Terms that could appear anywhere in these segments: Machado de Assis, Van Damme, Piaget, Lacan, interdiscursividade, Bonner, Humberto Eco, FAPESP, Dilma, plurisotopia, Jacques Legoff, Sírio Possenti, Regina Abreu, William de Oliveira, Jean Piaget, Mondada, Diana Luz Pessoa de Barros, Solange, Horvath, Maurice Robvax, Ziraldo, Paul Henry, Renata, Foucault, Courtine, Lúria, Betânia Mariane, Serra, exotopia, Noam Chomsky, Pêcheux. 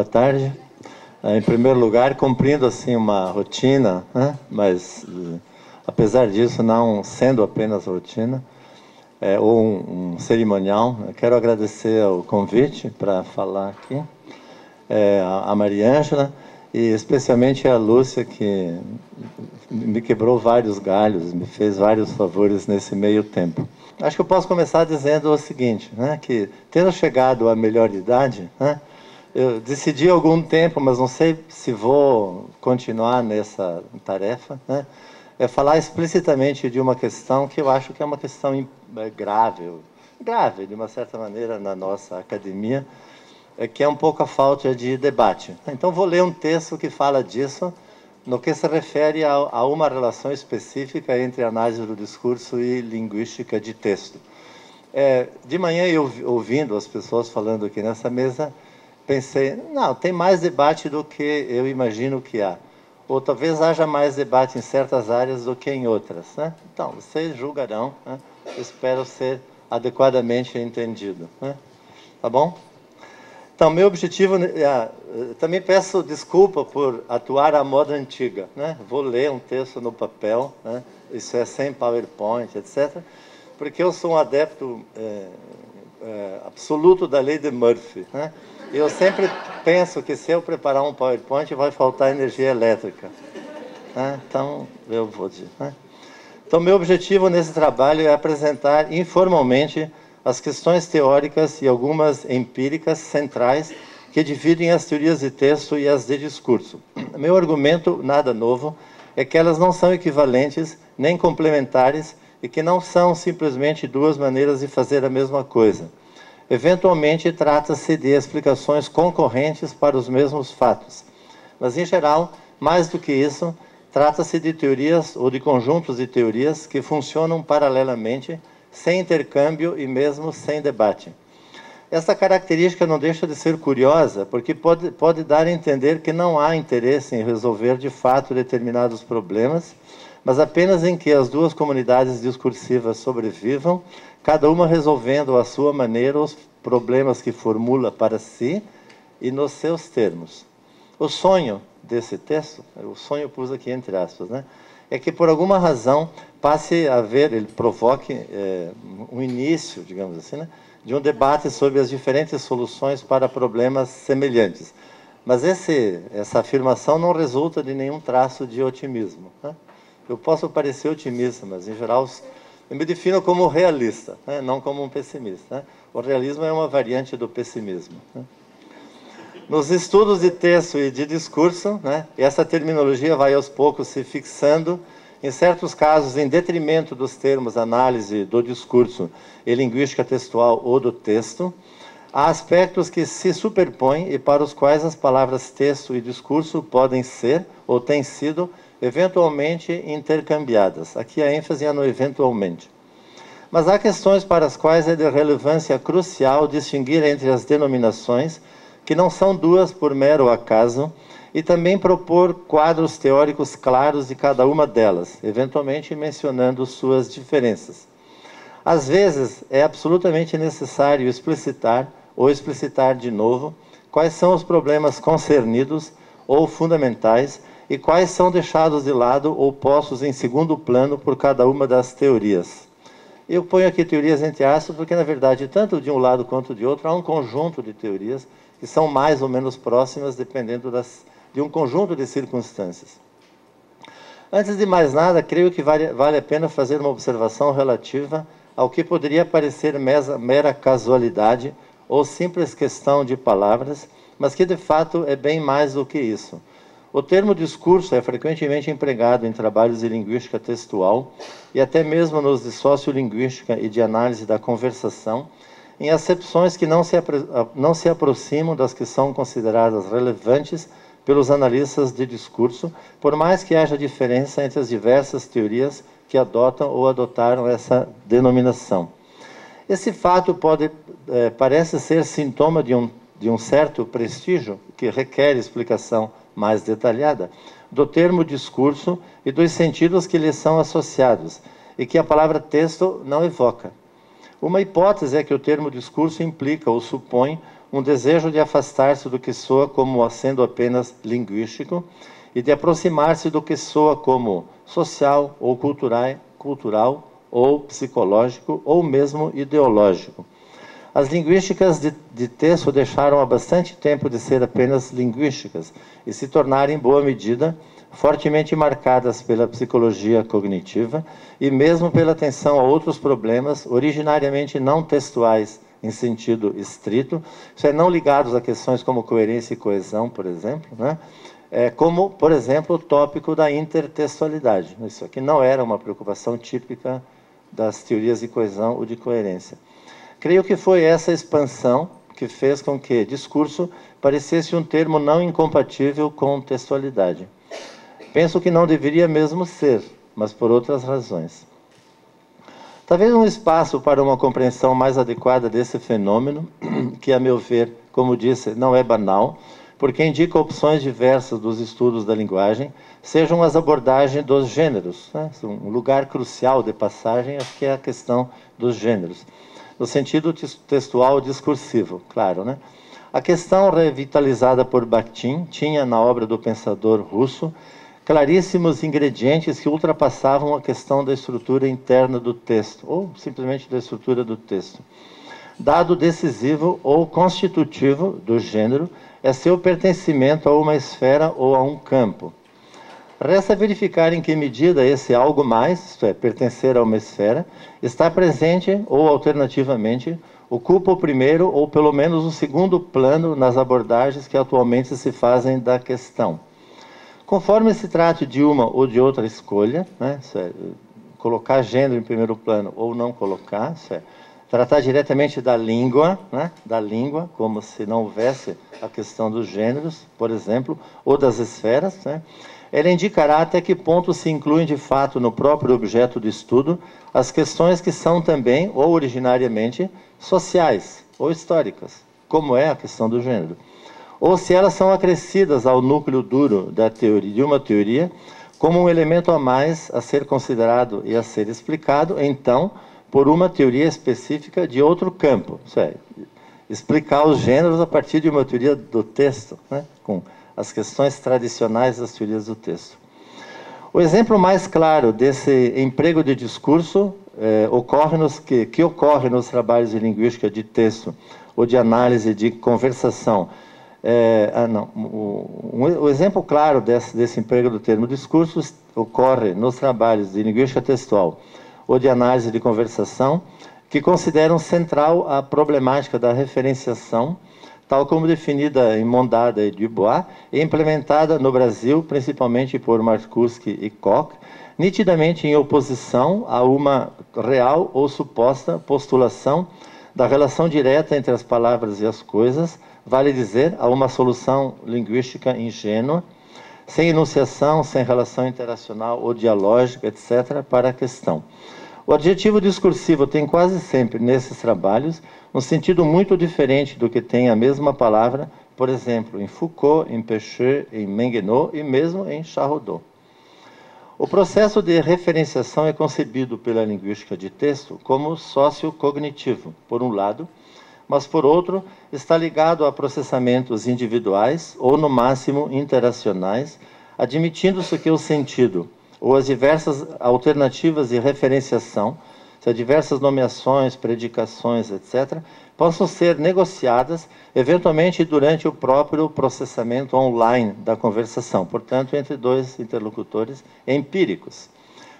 boa tarde. Em primeiro lugar, cumprindo assim uma rotina, né? Mas apesar disso não sendo apenas rotina, ou um cerimonial, eu quero agradecer o convite para falar aqui, a Mariângela e especialmente a Lúcia, que me quebrou vários galhos, me fez vários favores nesse meio tempo. Acho que eu posso começar dizendo o seguinte, né, que tendo chegado à melhor idade, né, eu decidi há algum tempo, mas não sei se vou continuar nessa tarefa, né, é falar explicitamente de uma questão que eu acho que é uma questão grave, de uma certa maneira, na nossa academia, que é um pouco a falta de debate. Então, vou ler um texto que fala disso, no que se refere a uma relação específica entre análise do discurso e linguística de texto. De manhã, eu ouvindo as pessoas falando aqui nessa mesa, pensei, não, tem mais debate do que eu imagino que há. Ou talvez haja mais debate em certas áreas do que em outras, né? Então, vocês julgarão, né? Espero ser adequadamente entendido, né? Tá bom? Então, meu objetivo... também peço desculpa por atuar à moda antiga, né? Vou ler um texto no papel, né? Isso é sem PowerPoint, etc. Porque eu sou um adepto absoluto da lei de Murphy, né? Eu sempre penso que se eu preparar um PowerPoint vai faltar energia elétrica, né? Então, eu vou dizer, né? Então, meu objetivo nesse trabalho é apresentar informalmente as questões teóricas e algumas empíricas centrais que dividem as teorias de texto e as de discurso. Meu argumento, nada novo, é que elas não são equivalentes nem complementares e que não são simplesmente duas maneiras de fazer a mesma coisa. Eventualmente, trata-se de explicações concorrentes para os mesmos fatos. Mas, em geral, mais do que isso, trata-se de teorias ou de conjuntos de teorias que funcionam paralelamente, sem intercâmbio e mesmo sem debate. Essa característica não deixa de ser curiosa, porque pode dar a entender que não há interesse em resolver de fato determinados problemas, mas apenas em que as duas comunidades discursivas sobrevivam, cada uma resolvendo à sua maneira os problemas que formula para si e nos seus termos. O sonho desse texto, o sonho eu pus aqui entre aspas, né, é que por alguma razão passe a haver, ele provoque um início, digamos assim, né, de um debate sobre as diferentes soluções para problemas semelhantes. Mas essa afirmação não resulta de nenhum traço de otimismo, né? Eu posso parecer otimista, mas, em geral, eu me defino como realista, né? Não como um pessimista, né? O realismo é uma variante do pessimismo, né? Nos estudos de texto e de discurso, né, essa terminologia vai aos poucos se fixando, em certos casos, em detrimento dos termos análise do discurso e linguística textual ou do texto. Há aspectos que se superpõem e para os quais as palavras texto e discurso podem ser, ou têm sido, eventualmente intercambiadas. Aqui a ênfase é no eventualmente. Mas há questões para as quais é de relevância crucial distinguir entre as denominações, que não são duas por mero acaso, e também propor quadros teóricos claros de cada uma delas, eventualmente mencionando suas diferenças. Às vezes, é absolutamente necessário explicitar, ou explicitar de novo, quais são os problemas concernidos ou fundamentais, e quais são deixados de lado ou postos em segundo plano por cada uma das teorias. Eu ponho aqui teorias entre aspas porque, na verdade, tanto de um lado quanto de outro, há um conjunto de teorias que são mais ou menos próximas, dependendo de um conjunto de circunstâncias. Antes de mais nada, creio que vale a pena fazer uma observação relativa ao que poderia parecer mera casualidade ou simples questão de palavras, mas que, de fato, é bem mais do que isso. O termo discurso é frequentemente empregado em trabalhos de linguística textual e até mesmo nos de sociolinguística e de análise da conversação, em acepções que não se aproximam das que são consideradas relevantes pelos analistas de discurso, por mais que haja diferença entre as diversas teorias que adotam ou adotaram essa denominação. Esse fato parece ser sintoma de um certo prestígio que requer explicação mais detalhada, do termo discurso e dos sentidos que lhe são associados, e que a palavra texto não evoca. Uma hipótese é que o termo discurso implica ou supõe um desejo de afastar-se do que soa como sendo apenas linguístico e de aproximar-se do que soa como social ou cultural ou psicológico ou mesmo ideológico. As linguísticas de texto deixaram há bastante tempo de ser apenas linguísticas e se tornaram, em boa medida, fortemente marcadas pela psicologia cognitiva e mesmo pela atenção a outros problemas originariamente não textuais em sentido estrito, isso é, não ligados a questões como coerência e coesão, por exemplo, né? Como, por exemplo, o tópico da intertextualidade. Isso aqui não era uma preocupação típica das teorias de coesão ou de coerência. Creio que foi essa expansão que fez com que discurso parecesse um termo não incompatível com textualidade. Penso que não deveria mesmo ser, mas por outras razões. Talvez um espaço para uma compreensão mais adequada desse fenômeno, que, a meu ver, como disse, não é banal, porque indica opções diversas dos estudos da linguagem, sejam as abordagens dos gêneros, né? Um lugar crucial de passagem, acho que é a questão dos gêneros. No sentido textual discursivo, claro, né? A questão revitalizada por Bakhtin tinha, na obra do pensador russo, claríssimos ingredientes que ultrapassavam a questão da estrutura interna do texto, ou simplesmente da estrutura do texto. Dado decisivo ou constitutivo do gênero é seu pertencimento a uma esfera ou a um campo. Resta verificar em que medida esse algo mais, isto é, pertencer a uma esfera, está presente ou, alternativamente, ocupa o primeiro ou, pelo menos, o segundo plano nas abordagens que atualmente se fazem da questão. Conforme se trate de uma ou de outra escolha, né, isto é, colocar gênero em primeiro plano ou não colocar, isto é, tratar diretamente da língua, né, como se não houvesse a questão dos gêneros, por exemplo, ou das esferas, né, ela indicará até que ponto se incluem de fato no próprio objeto de estudo as questões que são também, ou originariamente, sociais ou históricas, como é a questão do gênero. Ou se elas são acrescidas ao núcleo duro da teoria, de uma teoria, como um elemento a mais a ser considerado e a ser explicado, então, por uma teoria específica de outro campo. Isso é, explicar os gêneros a partir de uma teoria do texto, né, com as questões tradicionais das teorias do texto. O exemplo mais claro desse emprego de discurso ocorre nos trabalhos de linguística de texto ou de análise de conversação. O exemplo claro desse emprego do termo discurso ocorre nos trabalhos de linguística textual ou de análise de conversação, que consideram central a problemática da referenciação, tal como definida em Mondada e Dubois, e implementada no Brasil, principalmente por Marcuschi e Koch, nitidamente em oposição a uma real ou suposta postulação da relação direta entre as palavras e as coisas, vale dizer, a uma solução linguística ingênua, sem enunciação, sem relação interacional ou dialógica, etc., para a questão. O adjetivo discursivo tem quase sempre, nesses trabalhos, um sentido muito diferente do que tem a mesma palavra, por exemplo, em Foucault, em Pêcheux, em Maingueneau e mesmo em Charaudeau. O processo de referenciação é concebido pela linguística de texto como sociocognitivo, por um lado, mas, por outro, está ligado a processamentos individuais ou, no máximo, interacionais, admitindo-se que o sentido ou as diversas alternativas de referenciação, se diversas nomeações, predicações, etc., possam ser negociadas, eventualmente, durante o próprio processamento online da conversação, portanto, entre dois interlocutores empíricos.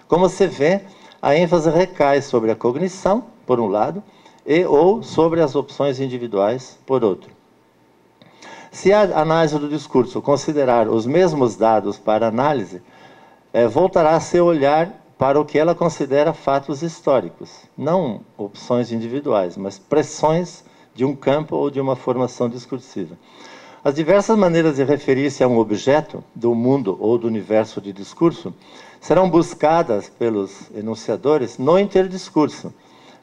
Como se vê, a ênfase recai sobre a cognição, por um lado, e ou sobre as opções individuais, por outro. Se a análise do discurso considerar os mesmos dados para análise, voltará a seu olhar para o que ela considera fatos históricos, não opções individuais, mas pressões de um campo ou de uma formação discursiva. As diversas maneiras de referir-se a um objeto do mundo ou do universo de discurso serão buscadas pelos enunciadores no interdiscurso,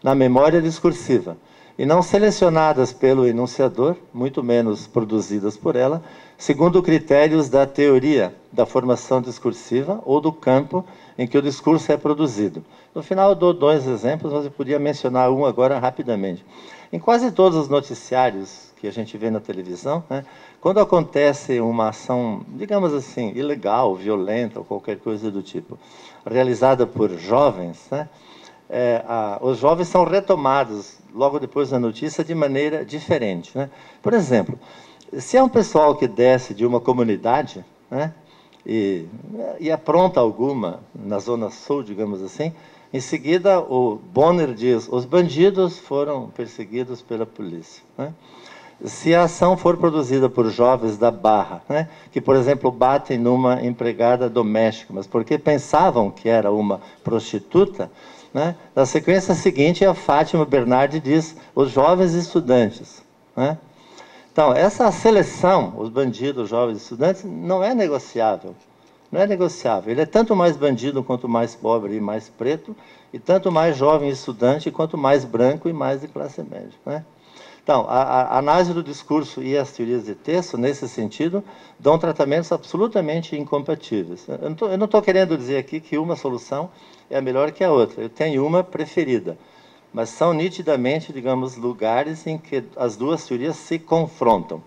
na memória discursiva, e não selecionadas pelo enunciador, muito menos produzidas por ela, segundo critérios da teoria da formação discursiva ou do campo em que o discurso é produzido. No final, eu dou dois exemplos, mas eu podia mencionar um agora rapidamente. Em quase todos os noticiários que a gente vê na televisão, né? Quando acontece uma ação, digamos assim, ilegal, violenta ou qualquer coisa do tipo, realizada por jovens, né? Os jovens são retomados logo depois da notícia de maneira diferente, né? Por exemplo, se é um pessoal que desce de uma comunidade, né? E apronta alguma na zona sul, digamos assim, em seguida o Bonner diz: os bandidos foram perseguidos pela polícia, né? Se a ação for produzida por jovens da Barra, né, que, por exemplo, batem numa empregada doméstica, mas porque pensavam que era uma prostituta, né, na sequência seguinte a Fátima Bernardes diz: os jovens estudantes, né? Então, essa seleção, os bandidos, os jovens estudantes, não é negociável. Não é negociável. Ele é tanto mais bandido quanto mais pobre e mais preto, e tanto mais jovem estudante quanto mais branco e mais de classe média, né? Então, a análise do discurso e as teorias de texto, nesse sentido, dão tratamentos absolutamente incompatíveis. Eu não estou querendo dizer aqui que uma solução é melhor que a outra. Eu tenho uma preferida. Mas são nitidamente, digamos, lugares em que as duas teorias se confrontam.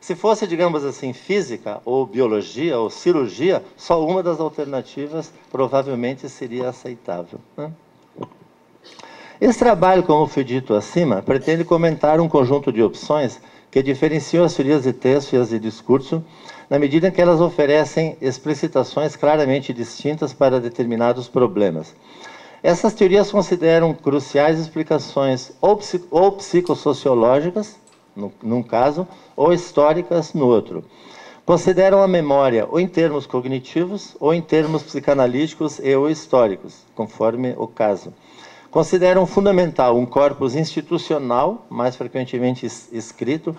Se fosse, digamos assim, física, ou biologia, ou cirurgia, só uma das alternativas provavelmente seria aceitável, né? Esse trabalho, como foi dito acima, pretende comentar um conjunto de opções que diferenciam as teorias de texto e as de discurso, na medida em que elas oferecem explicitações claramente distintas para determinados problemas. Essas teorias consideram cruciais explicações ou psicossociológicas, num caso, ou históricas, no outro. Consideram a memória ou em termos cognitivos, ou em termos psicanalíticos e ou históricos, conforme o caso. Consideram fundamental um corpus institucional, mais frequentemente escrito,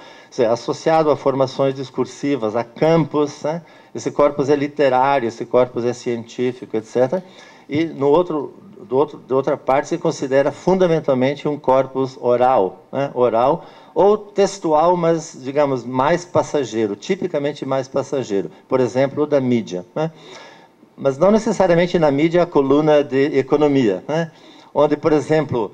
associado a formações discursivas, a campos, né? Esse corpus é literário, esse corpus é científico, etc. E, de outra parte, se considera fundamentalmente um corpus oral, né? Oral ou textual, mas, digamos, mais passageiro, tipicamente mais passageiro. Por exemplo, o da mídia, né? Mas não necessariamente na mídia a coluna de economia, né? Onde, por exemplo,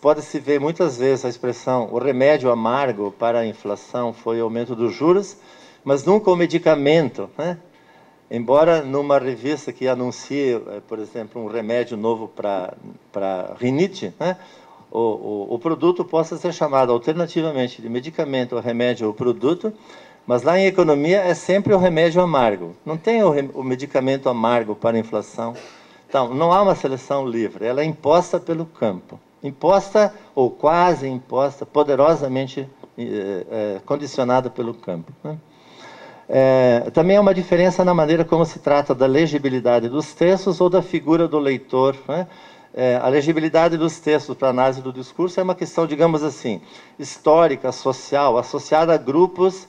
pode-se ver muitas vezes a expressão: o remédio amargo para a inflação foi o aumento dos juros, mas nunca o medicamento, né? Embora numa revista que anuncie, por exemplo, um remédio novo para rinite, né, o produto possa ser chamado alternativamente de medicamento, ou remédio ou produto, mas lá em economia é sempre o remédio amargo. Não tem o medicamento amargo para a inflação. Então, não há uma seleção livre, ela é imposta pelo campo. Imposta, ou quase imposta, poderosamente condicionada pelo campo, né? Também há uma diferença na maneira como se trata da legibilidade dos textos ou da figura do leitor, né? A legibilidade dos textos para análise do discurso é uma questão, digamos assim, histórica, social, associada a grupos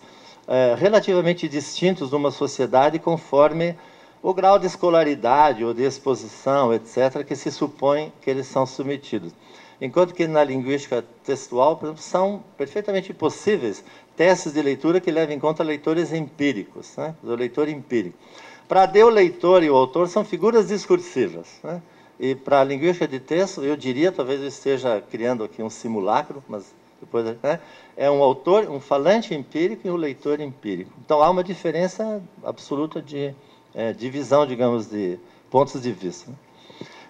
relativamente distintos numa sociedade conforme o grau de escolaridade ou de exposição, etc., que se supõe que eles são submetidos. Enquanto que na linguística textual, por exemplo, são perfeitamente possíveis testes de leitura que levam em conta leitores empíricos, né? O leitor empírico. Para Deu, o leitor e o autor são figuras discursivas, né? E para a linguística de texto, eu diria, talvez eu esteja criando aqui um simulacro, mas depois, né? É um autor, um falante empírico e um leitor empírico. Então há uma diferença absoluta de divisão, digamos, de pontos de vista.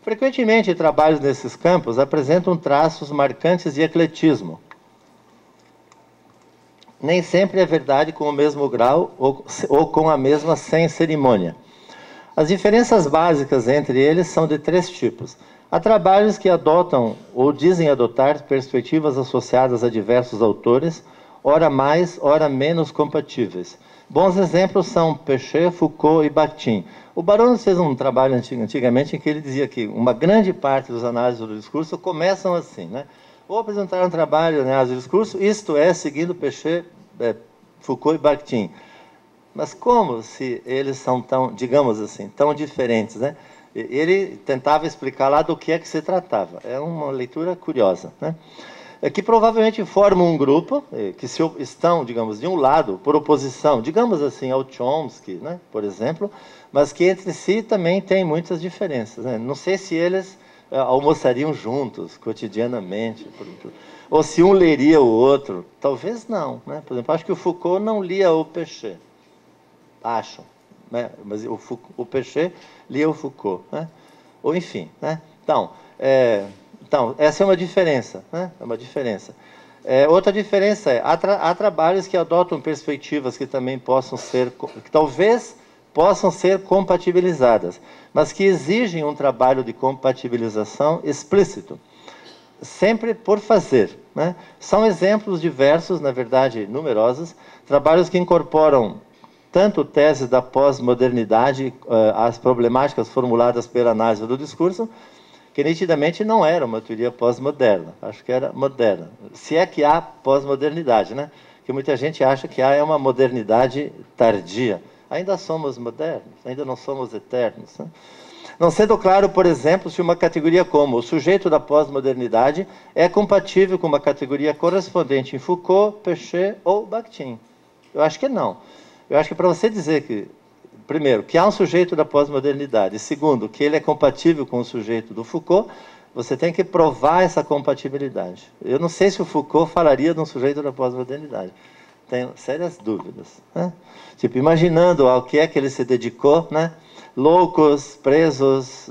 Frequentemente, trabalhos nesses campos apresentam traços marcantes de ecletismo. Nem sempre é verdade com o mesmo grau ou com a mesma sem cerimônia. As diferenças básicas entre eles são de três tipos. Há trabalhos que adotam ou dizem adotar perspectivas associadas a diversos autores, ora mais, ora menos compatíveis. Bons exemplos são Pêcheux, Foucault e Bakhtin. O Barone fez um trabalho antigamente em que ele dizia que uma grande parte dos análises do discurso começam assim, né? Ou apresentar um trabalho de análise do discurso, isto é, seguindo Pêcheux, Foucault e Bakhtin. Mas como se eles são tão, digamos assim, tão diferentes, né? Ele tentava explicar lá do que é que se tratava. É uma leitura curiosa, né? É que provavelmente formam um grupo que estão, digamos, de um lado, por oposição, digamos assim, ao Chomsky, né, por exemplo, mas que entre si também tem muitas diferenças, né? Não sei se eles almoçariam juntos, cotidianamente. Ou se um leria o outro, talvez não. Né? Por exemplo, acho que o Foucault não lia o Pêcheux. Acho. Né? Mas o Pêcheux lia o Foucault. Né? Ou enfim. Né? Então, então, essa é uma diferença. Né? É uma diferença. Outra diferença é, há trabalhos que adotam perspectivas que também possam ser, que talvez possam ser compatibilizadas, mas que exigem um trabalho de compatibilização explícito, sempre por fazer. Né? São exemplos diversos, na verdade numerosos, trabalhos que incorporam tanto teses da pós-modernidade, as problemáticas formuladas pela análise do discurso, que nitidamente não era uma teoria pós-moderna, acho que era moderna. Se é que há pós-modernidade, né? Que muita gente acha que há é uma modernidade tardia. Ainda somos modernos, ainda não somos eternos. Né? Não sendo claro, por exemplo, se uma categoria como o sujeito da pós-modernidade é compatível com uma categoria correspondente em Foucault, Pêcheux ou Bakhtin. Eu acho que não. Eu acho que para você dizer que, primeiro, que há um sujeito da pós-modernidade. Segundo, que ele é compatível com o sujeito do Foucault, você tem que provar essa compatibilidade. Eu não sei se o Foucault falaria de um sujeito da pós-modernidade. Tenho sérias dúvidas. Né? Tipo, imaginando ao que é que ele se dedicou, né? Loucos, presos,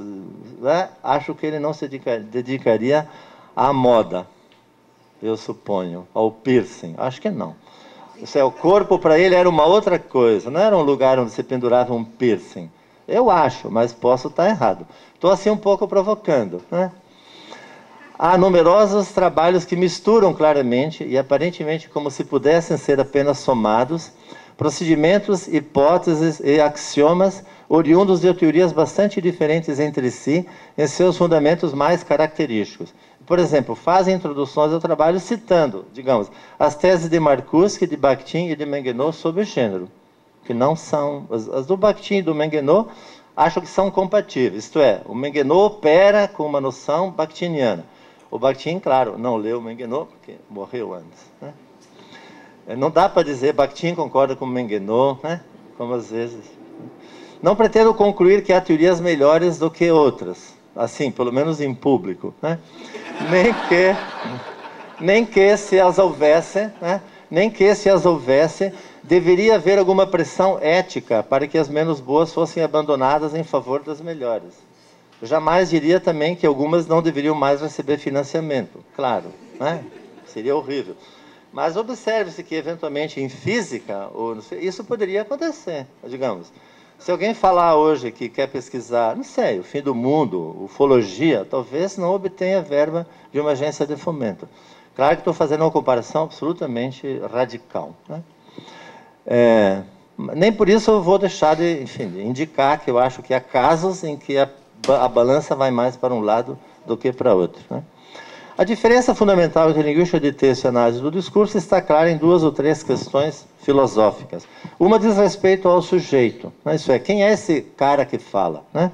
né? Acho que ele não se dedicaria à moda, eu suponho, ao piercing. Acho que não. Isso é, o corpo para ele era uma outra coisa, não era um lugar onde se pendurava um piercing. Eu acho, mas posso estar errado. Estou assim um pouco provocando. Né? Há numerosos trabalhos que misturam claramente e aparentemente como se pudessem ser apenas somados, procedimentos, hipóteses e axiomas oriundos de teorias bastante diferentes entre si em seus fundamentos mais característicos. Por exemplo, fazem introduções ao trabalho citando, digamos, as teses de Marcuschi, de Bakhtin e de Maingueneau sobre gênero, que não são... As do Bakhtin e do Maingueneau acho que são compatíveis, isto é, o Maingueneau opera com uma noção bakhtiniana. O Bakhtin, claro, não leu o Maingueneau, porque morreu antes. Né? Não dá para dizer Bakhtin concorda com o Maingueneau, né? Como às vezes... Não pretendo concluir que há teorias melhores do que outras, assim, pelo menos em público, né? nem que se as houvesse, né? Nem que se as houvesse, deveria haver alguma pressão ética para que as menos boas fossem abandonadas em favor das melhores. Eu jamais diria também que algumas não deveriam mais receber financiamento, claro, né? Seria horrível. Mas observe-se que, eventualmente, em física, isso poderia acontecer, digamos. Se alguém falar hoje que quer pesquisar, não sei, o fim do mundo, ufologia, talvez não obtenha verba de uma agência de fomento. Claro que estou fazendo uma comparação absolutamente radical. Né? Nem por isso eu vou deixar de, enfim, de indicar que eu acho que há casos em que a balança vai mais para um lado do que para outro. Né? A diferença fundamental entre linguística de texto e análise do discurso está clara em duas ou três questões filosóficas. Uma diz respeito ao sujeito, né? Isso é, quem é esse cara que fala? Né?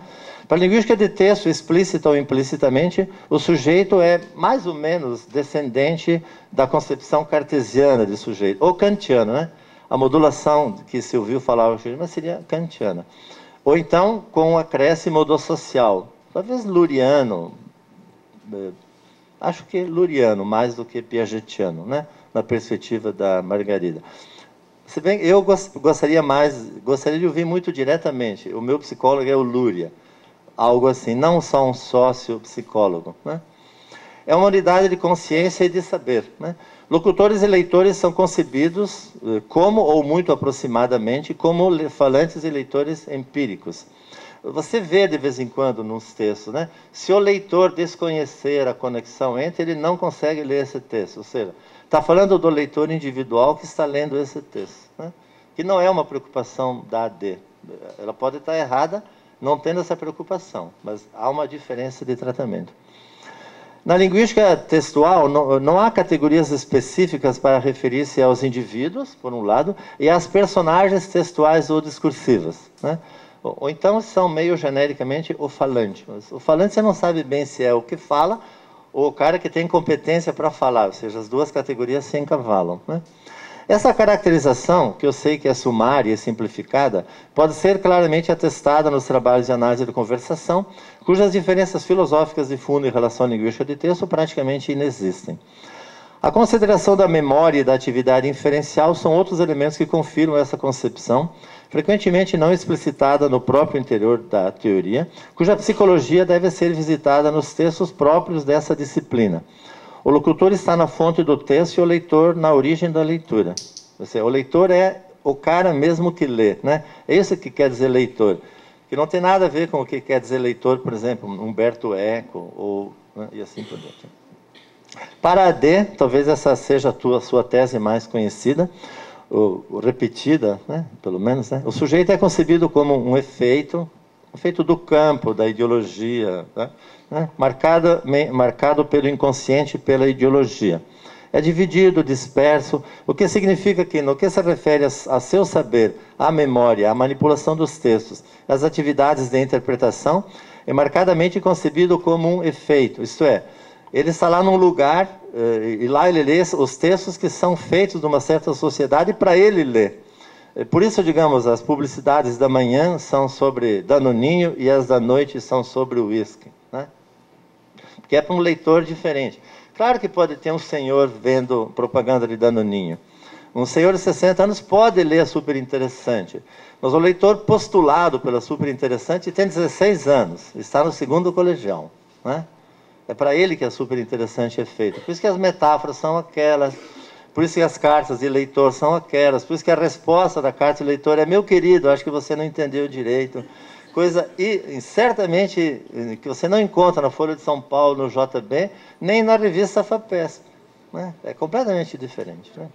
Para a linguística de texto, explícita ou implicitamente, o sujeito é mais ou menos descendente da concepção cartesiana de sujeito, ou kantiana, né? A modulação que se ouviu falar hoje, mas seria kantiana. Ou então, com o acréscimo do social, talvez luriano, acho que luriano, mais do que piagetiano, né? Na perspectiva da Margarida. Se bem, eu gostaria de ouvir muito diretamente, o meu psicólogo é o Lúria, algo assim, não só um sócio psicólogo. Né? É uma unidade de consciência e de saber. Né? Locutores e leitores são concebidos como, ou muito aproximadamente, como falantes e leitores empíricos. Você vê de vez em quando nos textos, né? Se o leitor desconhecer a conexão entre, ele não consegue ler esse texto. Ou seja, está falando do leitor individual que está lendo esse texto, né? Que não é uma preocupação da AD. Ela pode estar errada, não tendo essa preocupação, mas há uma diferença de tratamento. Na linguística textual, não há categorias específicas para referir-se aos indivíduos, por um lado, e às personagens textuais ou discursivas, né? Ou então são meio genericamente o falante. Mas o falante você não sabe bem se é o que fala ou o cara que tem competência para falar, ou seja, as duas categorias se encavalam. Né? Essa caracterização, que eu sei que é sumária e simplificada, pode ser claramente atestada nos trabalhos de análise de conversação, cujas diferenças filosóficas de fundo em relação à linguística de texto praticamente inexistem. A consideração da memória e da atividade inferencial são outros elementos que confirmam essa concepção, frequentemente não explicitada no próprio interior da teoria, cuja psicologia deve ser visitada nos textos próprios dessa disciplina. O locutor está na fonte do texto e o leitor na origem da leitura. Ou seja, o leitor é o cara mesmo que lê, né? É isso que quer dizer leitor, que não tem nada a ver com o que quer dizer leitor, por exemplo, Humberto Eco, ou, né, e assim por diante. Para AD, talvez essa seja a sua tese mais conhecida, ou repetida, né, pelo menos, né? O sujeito é concebido como um efeito do campo, da ideologia, né? Marcado pelo inconsciente e pela ideologia. É dividido, disperso, o que significa que, no que se refere a seu saber, à memória, à manipulação dos textos, às atividades de interpretação, é marcadamente concebido como um efeito, isto é, ele está lá num lugar e lá ele lê os textos que são feitos de uma certa sociedade para ele ler. Por isso, digamos, as publicidades da manhã são sobre Danoninho e as da noite são sobre o uísque, né? Porque é para um leitor diferente. Claro que pode ter um senhor vendo propaganda de Danoninho. Um senhor de 60 anos pode ler Super Interessante, mas o leitor postulado pela Super Interessante tem 16 anos, está no segundo colegial, né? É para ele que é Super Interessante é feito. Por isso que as metáforas são aquelas, por isso que as cartas de leitor são aquelas, por isso que a resposta da carta de leitor é: meu querido, acho que você não entendeu direito. Coisa e certamente que você não encontra na Folha de São Paulo, no JB, nem na revista FAPESP, né? É completamente diferente, né?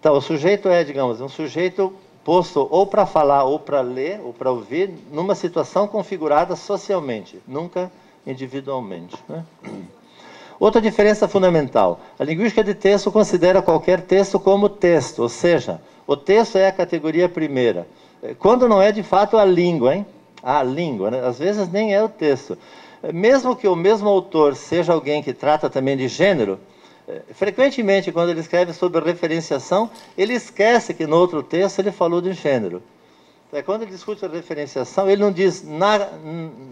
Então, o sujeito é, digamos, um sujeito posto ou para falar, ou para ler, ou para ouvir, numa situação configurada socialmente, nunca individualmente, né? Outra diferença fundamental. A linguística de texto considera qualquer texto como texto, ou seja, o texto é a categoria primeira. Quando não é de fato a língua, hein? A língua, né? Às vezes nem é o texto. Mesmo que o mesmo autor seja alguém que trata também de gênero, frequentemente, quando ele escreve sobre referenciação, ele esquece que no outro texto ele falou de gênero. Quando ele discute a referenciação, ele não diz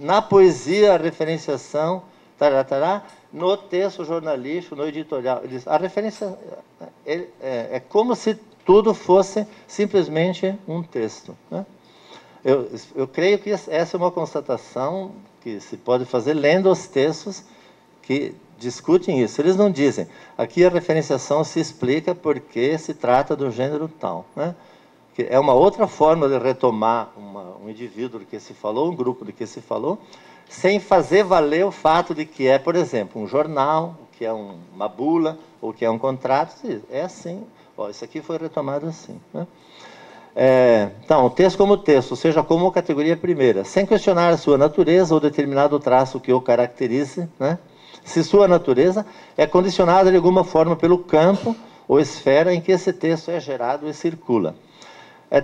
na poesia a referenciação, tará, no texto jornalístico, no editorial. Ele diz, a referência é como se tudo fosse simplesmente um texto, né? Eu creio que essa é uma constatação que se pode fazer lendo os textos que discutem isso. Eles não dizem, aqui a referenciação se explica porque se trata do gênero tal, né? Que é uma outra forma de retomar um indivíduo do que se falou, um grupo do que se falou, sem fazer valer o fato de que é, por exemplo, um jornal, que é uma bula, ou que é um contrato. É assim, ó, isso aqui foi retomado assim, né? Então, o texto como texto, ou seja, como categoria primeira, sem questionar a sua natureza ou determinado traço que o caracterize, né? Se sua natureza é condicionada de alguma forma pelo campo ou esfera em que esse texto é gerado e circula.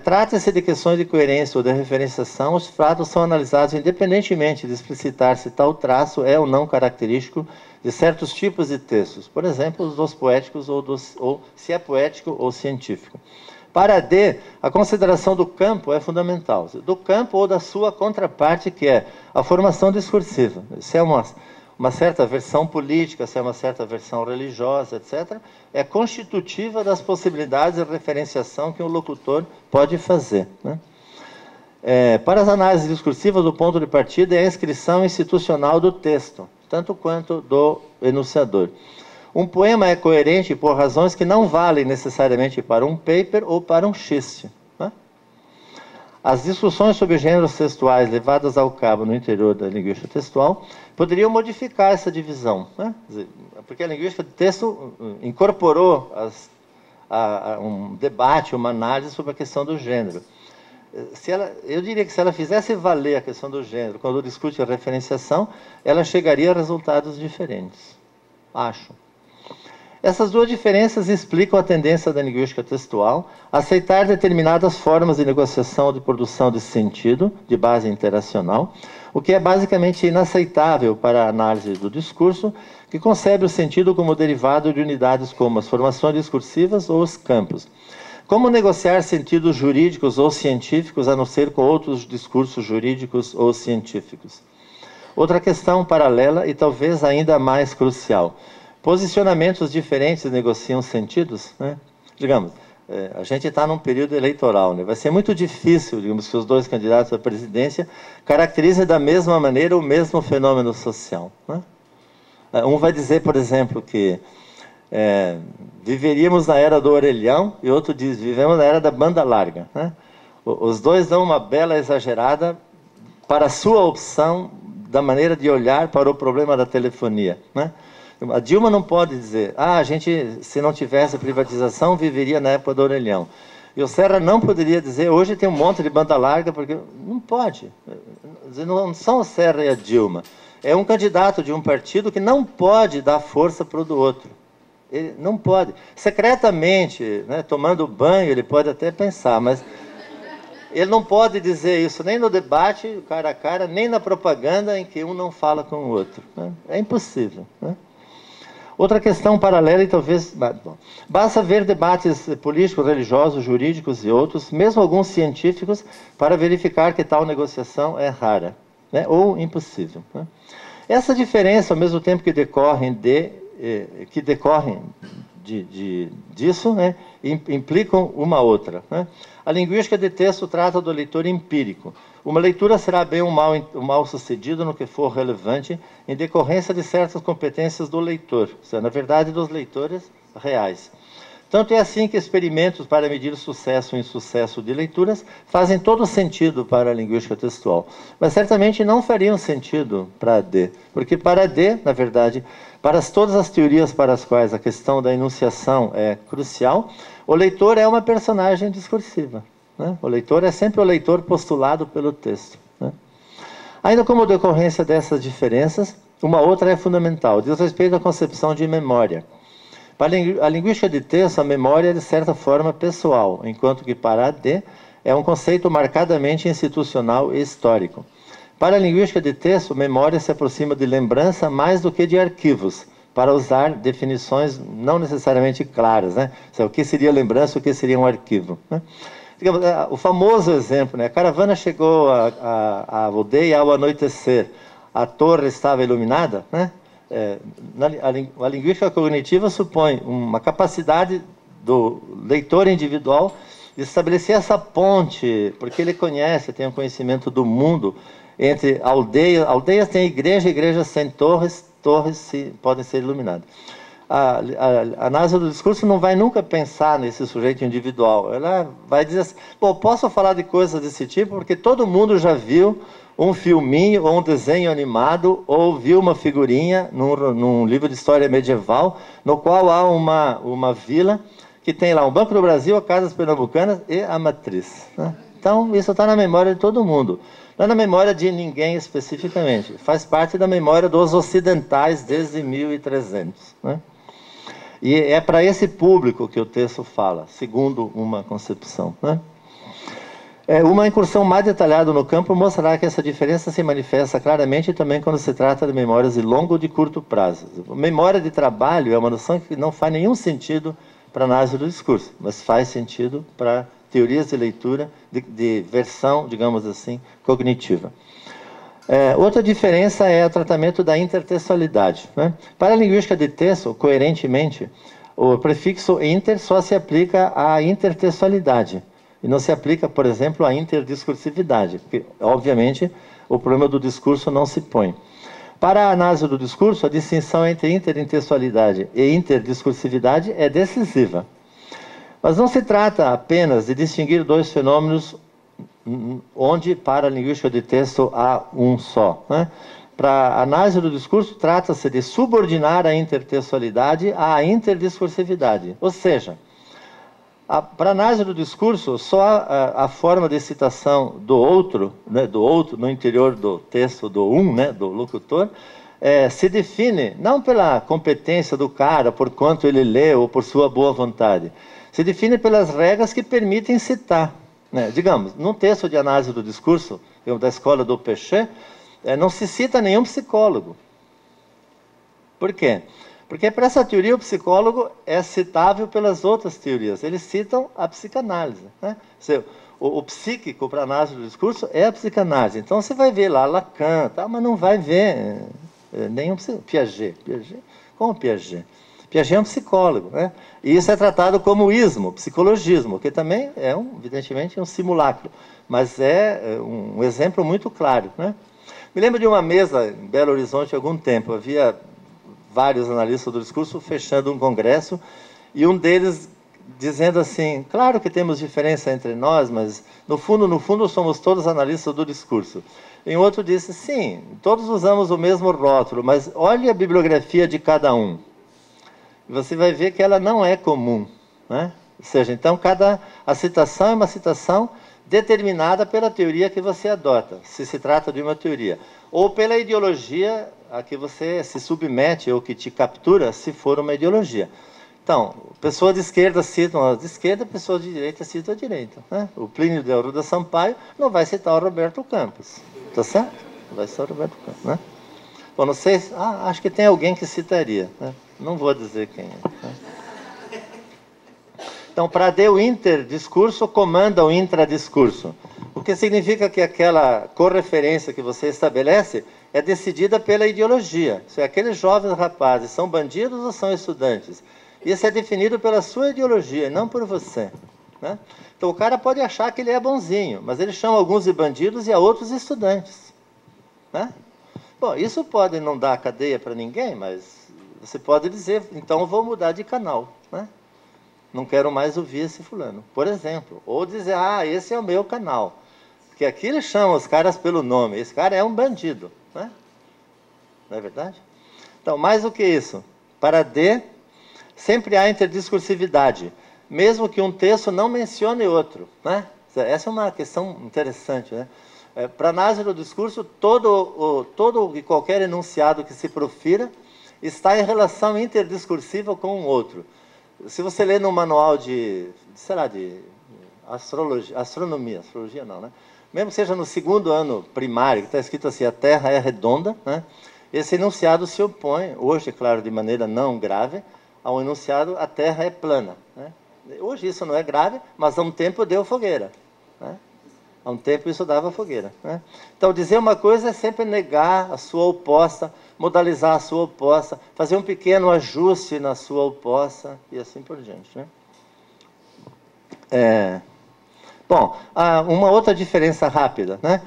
Trata-se de questões de coerência ou de referenciação, os fatos são analisados independentemente de explicitar se tal traço é ou não característico de certos tipos de textos, por exemplo, os dos poéticos, ou se é poético ou científico. Para D, a consideração do campo é fundamental, do campo ou da sua contraparte, que é a formação discursiva. Se é uma certa versão política, se é uma certa versão religiosa, etc., é constitutiva das possibilidades de referenciação que um locutor pode fazer, né? Para as análises discursivas, o ponto de partida é a inscrição institucional do texto, tanto quanto do enunciador. Um poema é coerente por razões que não valem necessariamente para um paper ou para um xiste, né? As discussões sobre gêneros textuais levadas ao cabo no interior da linguística textual poderiam modificar essa divisão, né? Porque a linguística de texto incorporou um debate, uma análise sobre a questão do gênero. Eu diria que se ela fizesse valer a questão do gênero, quando discute a referenciação, ela chegaria a resultados diferentes, acho. Essas duas diferenças explicam a tendência da linguística textual a aceitar determinadas formas de negociação ou de produção de sentido, de base interacional, o que é basicamente inaceitável para a análise do discurso, que concebe o sentido como derivado de unidades como as formações discursivas ou os campos. Como negociar sentidos jurídicos ou científicos, a não ser com outros discursos jurídicos ou científicos? Outra questão paralela e talvez ainda mais crucial. Posicionamentos diferentes negociam sentidos, né? Digamos, a gente está num período eleitoral, né? Vai ser muito difícil, digamos, que os dois candidatos à presidência caracterizem da mesma maneira o mesmo fenômeno social, né? Um vai dizer, por exemplo, que viveríamos na era do orelhão, e outro diz, vivemos na era da banda larga, né? Os dois dão uma bela exagerada para a sua opção da maneira de olhar para o problema da telefonia, né? A Dilma não pode dizer, a gente, se não tivesse privatização, viveria na época do orelhão. E o Serra não poderia dizer, hoje tem um monte de banda larga, porque não pode. Não são o Serra e a Dilma. É um candidato de um partido que não pode dar força para o do outro. Ele não pode. Secretamente, né, tomando banho, ele pode até pensar, mas ele não pode dizer isso nem no debate, cara a cara, nem na propaganda em que um não fala com o outro, né? É impossível, né? Outra questão paralela e talvez... Bom, basta ver debates políticos, religiosos, jurídicos e outros, mesmo alguns científicos, para verificar que tal negociação é rara, né? Ou impossível, né? Essa diferença, ao mesmo tempo que decorrem disso, né, implicam uma outra, né? A linguística de texto trata do leitor empírico. Uma leitura será bem ou mal sucedida no que for relevante em decorrência de certas competências do leitor, ou seja, na verdade, dos leitores reais. Tanto é assim que experimentos para medir sucesso e insucesso de leituras fazem todo sentido para a linguística textual, mas certamente não fariam sentido para D, porque para D, na verdade, para todas as teorias para as quais a questão da enunciação é crucial, o leitor é uma personagem discursiva, né? O leitor é sempre o leitor postulado pelo texto, né? Ainda como decorrência dessas diferenças, uma outra é fundamental, diz respeito à concepção de memória. Para a linguística de texto, a memória é de certa forma pessoal, enquanto que para a D é um conceito marcadamente institucional e histórico. Para a linguística de texto, memória se aproxima de lembrança mais do que de arquivos, para usar definições não necessariamente claras, né? O que seria lembrança, o que seria um arquivo, né? O famoso exemplo, né? A caravana chegou à aldeia ao anoitecer, a torre estava iluminada, né? A linguística cognitiva supõe uma capacidade do leitor individual de estabelecer essa ponte, porque ele conhece, tem um conhecimento do mundo entre aldeias. Aldeias têm igreja, igrejas têm torres, podem ser iluminadas. A análise do discurso não vai nunca pensar nesse sujeito individual. Ela vai dizer assim, pô, posso falar de coisas desse tipo porque todo mundo já viu um filminho ou um desenho animado ou viu uma figurinha num livro de história medieval no qual há uma vila que tem lá um Banco do Brasil, a Casas Pernambucanas e a Matriz, né? Então isso está na memória de todo mundo, não é na memória de ninguém especificamente, faz parte da memória dos ocidentais desde 1300, né? E é para esse público que o texto fala, segundo uma concepção, né? Uma incursão mais detalhada no campo mostrará que essa diferença se manifesta claramente também quando se trata de memórias de longo ou de curto prazo. Memória de trabalho é uma noção que não faz nenhum sentido para a análise do discurso, mas faz sentido para teorias de leitura, de versão, digamos assim, cognitiva. Outra diferença é o tratamento da intertextualidade, né? Para a linguística de texto, coerentemente, o prefixo inter só se aplica à intertextualidade e não se aplica, por exemplo, à interdiscursividade, porque, obviamente, o problema do discurso não se põe. Para a análise do discurso, a distinção entre intertextualidade e interdiscursividade é decisiva. Mas não se trata apenas de distinguir dois fenômenos onde, para a linguística de texto, há um só, né? Para a análise do discurso, trata-se de subordinar a intertextualidade à interdiscursividade. Ou seja, para a análise do discurso, só a forma de citação do outro, né, no interior do texto do né, do locutor, se define não pela competência do cara, por quanto ele lê ou por sua boa vontade, se define pelas regras que permitem citar, né? Digamos, num texto de análise do discurso, da escola do Pêcheux, não se cita nenhum psicólogo. Por quê? Porque para essa teoria o psicólogo é citável pelas outras teorias. Eles citam a psicanálise, né? O psíquico para análise do discurso é a psicanálise. Então você vai ver lá Lacan, tá? Mas não vai ver nenhum psicólogo. Piaget. Como Piaget? Piaget é um psicólogo, né? E isso é tratado como ismo, psicologismo, que também é, evidentemente, um simulacro, mas é um exemplo muito claro, né? Me lembro de uma mesa em Belo Horizonte há algum tempo, havia vários analistas do discurso fechando um congresso, e um deles dizendo assim, claro que temos diferença entre nós, mas no fundo somos todos analistas do discurso. E outro disse, sim, todos usamos o mesmo rótulo, mas olhe a bibliografia de cada um. Você vai ver que ela não é comum, né? Ou seja, então a citação é uma citação determinada pela teoria que você adota, se se trata de uma teoria, ou pela ideologia a que você se submete ou que te captura, se for uma ideologia. Então, pessoas de esquerda citam as de esquerda, pessoas de direita citam a direita, né? O Plínio de Arruda Sampaio não vai citar o Roberto Campos, tá certo? Não vai citar o Roberto Campos, né? Bom, não sei, acho que tem alguém que citaria, né? Não vou dizer quem é, né? Então, para Deu, o interdiscurso comanda o intradiscurso, o que significa que aquela correferência que você estabelece é decidida pela ideologia. Se aqueles jovens rapazes são bandidos ou são estudantes, isso é definido pela sua ideologia, não por você, né? Então, o cara pode achar que ele é bonzinho, mas ele chama alguns de bandidos e a outros de estudantes, né? Bom, isso pode não dar cadeia para ninguém, mas você pode dizer, então vou mudar de canal, né? Não quero mais ouvir esse fulano, por exemplo. Ou dizer, esse é o meu canal. Porque aqui eles chamam os caras pelo nome. Esse cara é um bandido, né? Não é verdade? Então, mais do que isso. Para D, sempre há interdiscursividade. Mesmo que um texto não mencione outro, né? Essa é uma questão interessante, né? Para a análise do discurso, todo e qualquer enunciado que se profira está em relação interdiscursiva com o outro. Se você lê no manual de, sei lá, de astrologia não, né? Mesmo que seja no segundo ano primário, que está escrito assim, a Terra é redonda, né? Esse enunciado se opõe, hoje, claro, de maneira não grave, ao enunciado, a Terra é plana, né? Hoje isso não é grave, mas há um tempo deu fogueira, né? Há um tempo isso dava fogueira, né? Então, dizer uma coisa é sempre negar a sua oposta, modalizar a sua oposta, fazer um pequeno ajuste na sua oposta, e assim por diante, né? Bom, uma outra diferença rápida, né?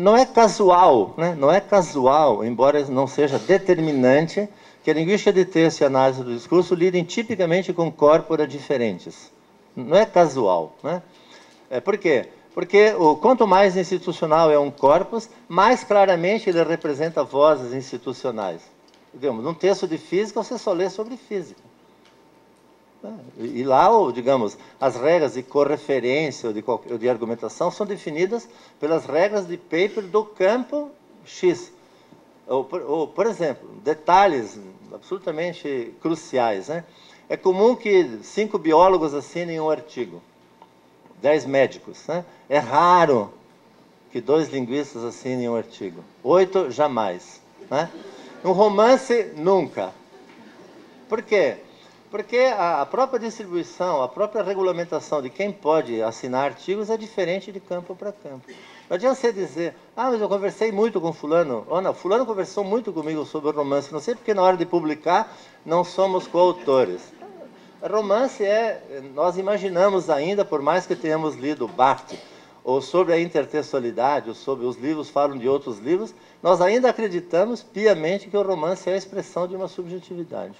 Não é casual, né? Não é casual, embora não seja determinante, que a linguística de texto e análise do discurso lidem tipicamente com corpora diferentes. Não é casual, né? Por quê? Porque quanto mais institucional é um corpus, mais claramente ele representa vozes institucionais. Digamos, num texto de física, você só lê sobre física. E lá, digamos, as regras de correferência ou de argumentação são definidas pelas regras de paper do campo X. Ou, por exemplo, detalhes absolutamente cruciais, né? É comum que 5 biólogos assinem um artigo. 10 médicos, né? É raro que 2 linguistas assinem um artigo. 8, jamais, né? Um romance, nunca. Por quê? Porque a própria distribuição, a própria regulamentação de quem pode assinar artigos é diferente de campo para campo. Não adianta você dizer, mas eu conversei muito com fulano. Ou não, fulano conversou muito comigo sobre romance. Não sei porque na hora de publicar não somos coautores. Romance nós imaginamos ainda, por mais que tenhamos lido Bakhtin, ou sobre a intertextualidade, ou sobre os livros falam de outros livros, nós ainda acreditamos piamente que o romance é a expressão de uma subjetividade.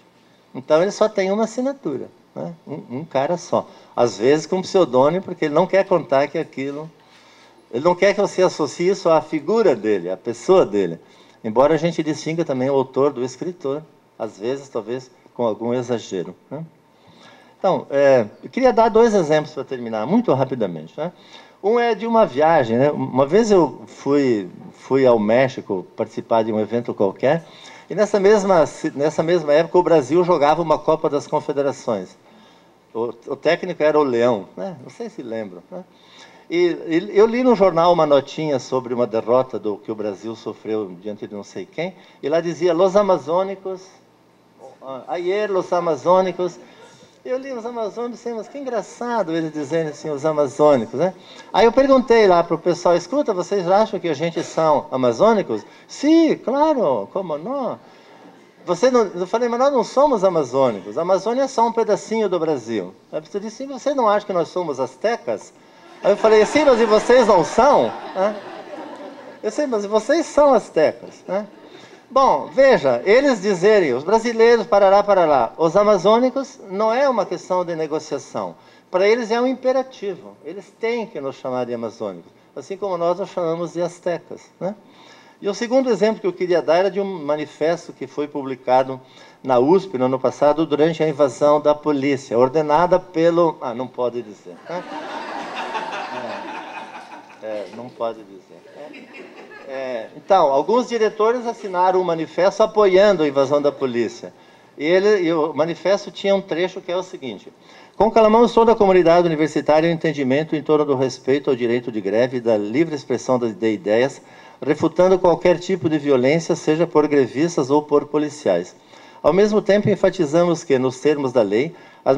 Então ele só tem uma assinatura, né? Um cara só. Às vezes com um pseudônimo, porque ele não quer contar que aquilo... Ele não quer que você associe isso à figura dele, à pessoa dele. Embora a gente distinga também o autor do escritor, às vezes, talvez, com algum exagero, né? Então, eu queria dar 2 exemplos para terminar, muito rapidamente, né? Um é de uma viagem, né? Uma vez eu fui ao México participar de um evento qualquer, e nessa mesma época o Brasil jogava uma Copa das Confederações. O técnico era o Leão, né? Não sei se lembram, né? E eu li no jornal uma notinha sobre uma derrota que o Brasil sofreu diante de não sei quem, e lá dizia, los amazônicos, ayer los amazônicos. Eu li os amazônicos, assim, mas que engraçado eles dizendo assim, os amazônicos, né? Aí eu perguntei lá para o pessoal, escuta, vocês acham que a gente são amazônicos? Sim, claro, como não? Você não, eu falei, mas nós não somos amazônicos. A Amazônia é só um pedacinho do Brasil. Aí você disse, sim, você não acha que nós somos astecas? Aí eu falei, sim, mas e vocês não são? Eu sei, mas vocês são astecas, né? Bom, veja, eles dizerem, os brasileiros, parará, os amazônicos, não é uma questão de negociação. Para eles é um imperativo. Eles têm que nos chamar de amazônicos, assim como nós os chamamos de astecas, né? E o segundo exemplo que eu queria dar era de um manifesto que foi publicado na USP no ano passado durante a invasão da polícia, ordenada pelo... Ah, não pode dizer. Né? Não pode dizer. Então, alguns diretores assinaram um manifesto apoiando a invasão da polícia. E o manifesto tinha um trecho que é o seguinte... Com clamamos toda a comunidade universitária o entendimento em torno do respeito ao direito de greve e da livre expressão de ideias, refutando qualquer tipo de violência, seja por grevistas ou por policiais. Ao mesmo tempo, enfatizamos que, nos termos da lei, as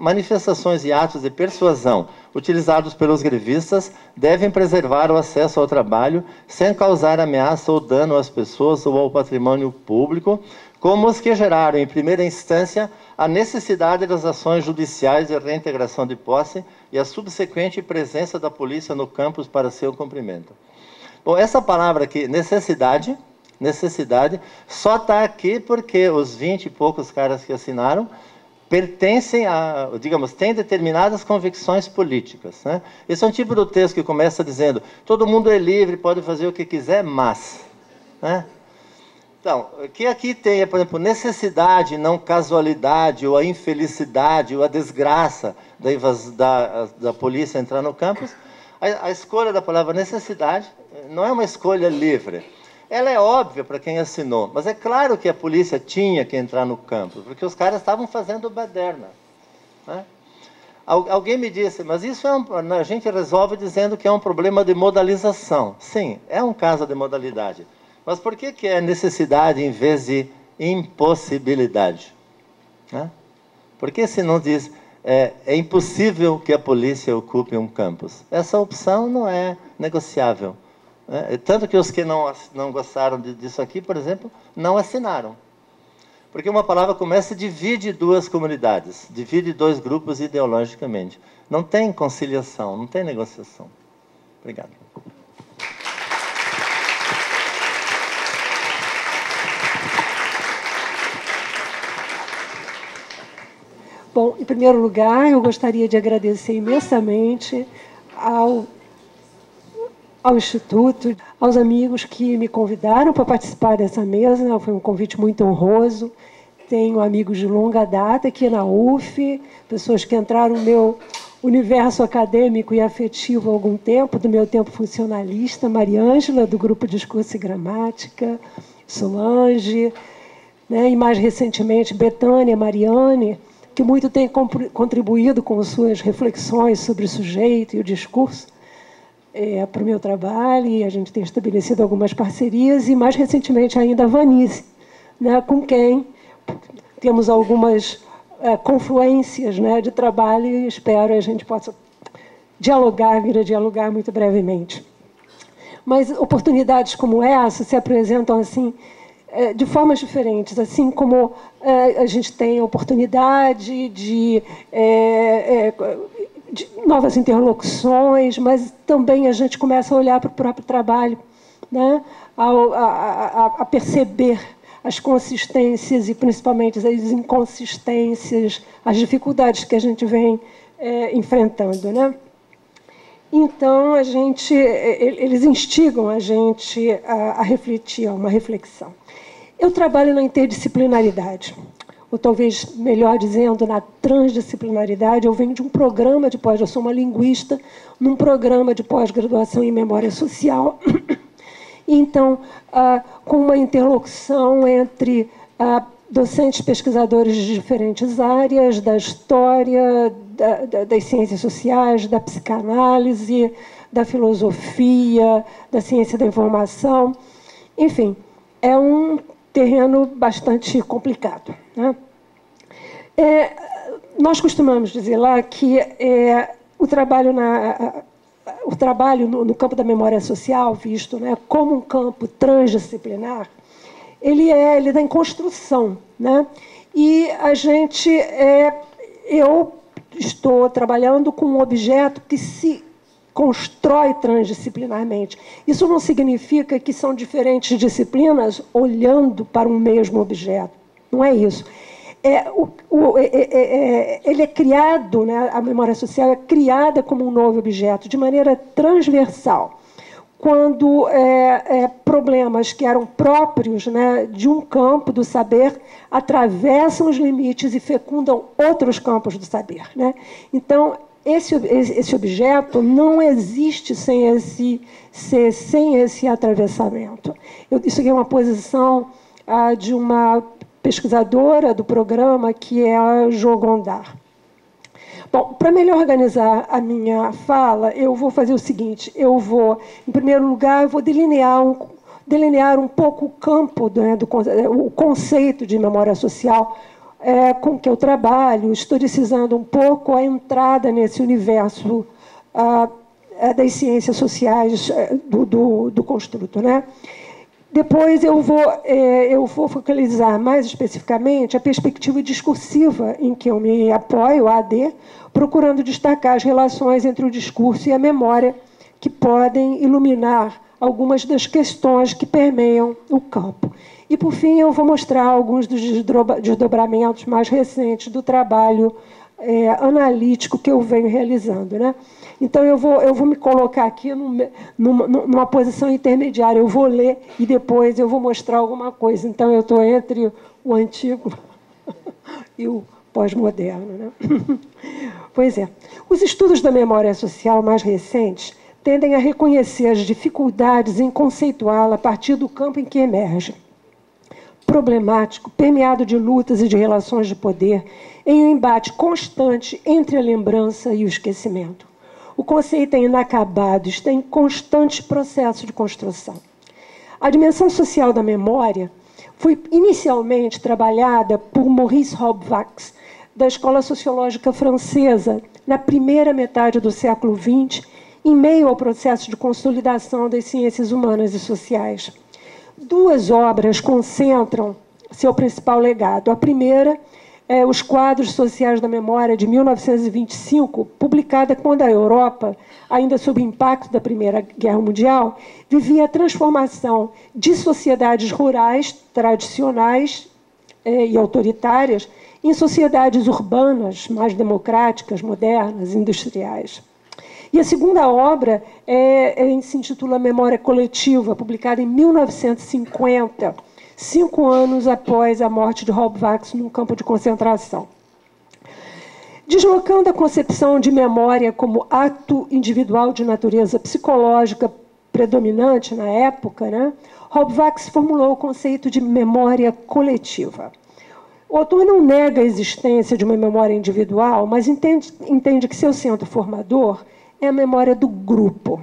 manifestações e atos de persuasão utilizados pelos grevistas devem preservar o acesso ao trabalho sem causar ameaça ou dano às pessoas ou ao patrimônio público, como os que geraram, em primeira instância, a necessidade das ações judiciais de reintegração de posse e a subsequente presença da polícia no campus para seu cumprimento. Bom, essa palavra aqui, necessidade, só está aqui porque os 20 e poucos caras que assinaram pertencem a, digamos, têm determinadas convicções políticas, né? Esse é um tipo do texto que começa dizendo, todo mundo é livre, pode fazer o que quiser, mas... Né? Então, o que aqui tem é, por exemplo, necessidade, não casualidade, ou a infelicidade, ou a desgraça da polícia entrar no campus. A escolha da palavra necessidade não é uma escolha livre. Ela é óbvia para quem assinou, mas é claro que a polícia tinha que entrar no campo, porque os caras estavam fazendo baderna, né? Alguém me disse, mas isso a gente resolve dizendo que é um problema de modalização. Sim, é um caso de modalidade. Mas por que é necessidade em vez de impossibilidade? Né? Por que se não diz... É impossível que a polícia ocupe um campus. Essa opção não é negociável. Né? Tanto que os que não gostaram disso aqui, por exemplo, não assinaram. Porque uma palavra começa e divide duas comunidades, divide dois grupos ideologicamente. Não tem conciliação, não tem negociação. Obrigado. Bom, em primeiro lugar, eu gostaria de agradecer imensamente ao Instituto, aos amigos que me convidaram para participar dessa mesa. Foi um convite muito honroso. Tenho amigos de longa data aqui na UF, pessoas que entraram no meu universo acadêmico e afetivo há algum tempo, do meu tempo funcionalista, Mariângela, do Grupo Discurso e Gramática, Solange, né, e mais recentemente Betânia, Mariane, que muito tem contribuído com suas reflexões sobre o sujeito e o discurso para o meu trabalho, e a gente tem estabelecido algumas parcerias, e mais recentemente ainda a Vanice, né, com quem temos algumas confluências, né, de trabalho, e espero a gente possa vir a dialogar muito brevemente. Mas oportunidades como essa se apresentam assim, de formas diferentes, assim como a gente tem a oportunidade de novas interlocuções, mas também a gente começa a olhar para o próprio trabalho, né? a perceber as consistências e, principalmente, as inconsistências, as dificuldades que a gente vem enfrentando, né? Então, eles instigam a gente a refletir, a uma reflexão. Eu trabalho na interdisciplinaridade, ou talvez, melhor dizendo, na transdisciplinaridade. Eu venho de um programa de pós-graduação, eu sou uma linguista, num programa de pós-graduação em memória social. Então, com uma interlocução entre docentes pesquisadores de diferentes áreas, da história, das ciências sociais, da psicanálise, da filosofia, da ciência da informação. Enfim, é um terreno bastante complicado, né? Nós costumamos dizer lá que o trabalho no campo da memória social, visto, né, como um campo transdisciplinar, ele está em construção, né? E a gente, eu estou trabalhando com um objeto que se constrói transdisciplinarmente. Isso não significa que são diferentes disciplinas olhando para um mesmo objeto. Não é isso. Ele é criado, né, a memória social é criada como um novo objeto, de maneira transversal, quando problemas que eram próprios, né, de um campo do saber atravessam os limites e fecundam outros campos do saber, né? Então, esse objeto não existe sem esse atravessamento. Isso aqui é uma posição de uma pesquisadora do programa, que é a Jo Gondar. Bom, para melhor organizar a minha fala, eu vou fazer o seguinte, eu vou, em primeiro lugar, eu vou delinear um pouco o campo, né, o conceito de memória social com que eu trabalho, historicizando um pouco a entrada nesse universo das ciências sociais do construto, né? Depois eu vou focalizar mais especificamente a perspectiva discursiva em que eu me apoio, a AD, procurando destacar as relações entre o discurso e a memória que podem iluminar algumas das questões que permeiam o campo. E, por fim, eu vou mostrar alguns dos desdobramentos mais recentes do trabalho analítico que eu venho realizando, né? Então, eu vou me colocar aqui numa posição intermediária. Eu vou ler e depois eu vou mostrar alguma coisa. Então, eu estou entre o antigo e o pós-moderno, né? Pois é. Os estudos da memória social mais recentes tendem a reconhecer as dificuldades em conceituá-la a partir do campo em que emerge. Problemático, permeado de lutas e de relações de poder, em um embate constante entre a lembrança e o esquecimento. O conceito é inacabado, está em constante processo de construção. A dimensão social da memória foi inicialmente trabalhada por Maurice Robvax, da Escola Sociológica Francesa, na primeira metade do século XX, em meio ao processo de consolidação das ciências humanas e sociais. Duas obras concentram seu principal legado. A primeira é Os Quadros Sociais da Memória, de 1925, publicada quando a Europa, ainda sob o impacto da Primeira Guerra Mundial, vivia a transformação de sociedades rurais, tradicionais e autoritárias, em sociedades urbanas, mais democráticas, modernas, industriais. E a segunda obra se intitula Memória Coletiva, publicada em 1950, 5 anos após a morte de Robvax num campo de concentração. Deslocando a concepção de memória como ato individual de natureza psicológica predominante na época, né, Robvax formulou o conceito de memória coletiva. O autor não nega a existência de uma memória individual, mas entende que seu centro formador é a memória do grupo.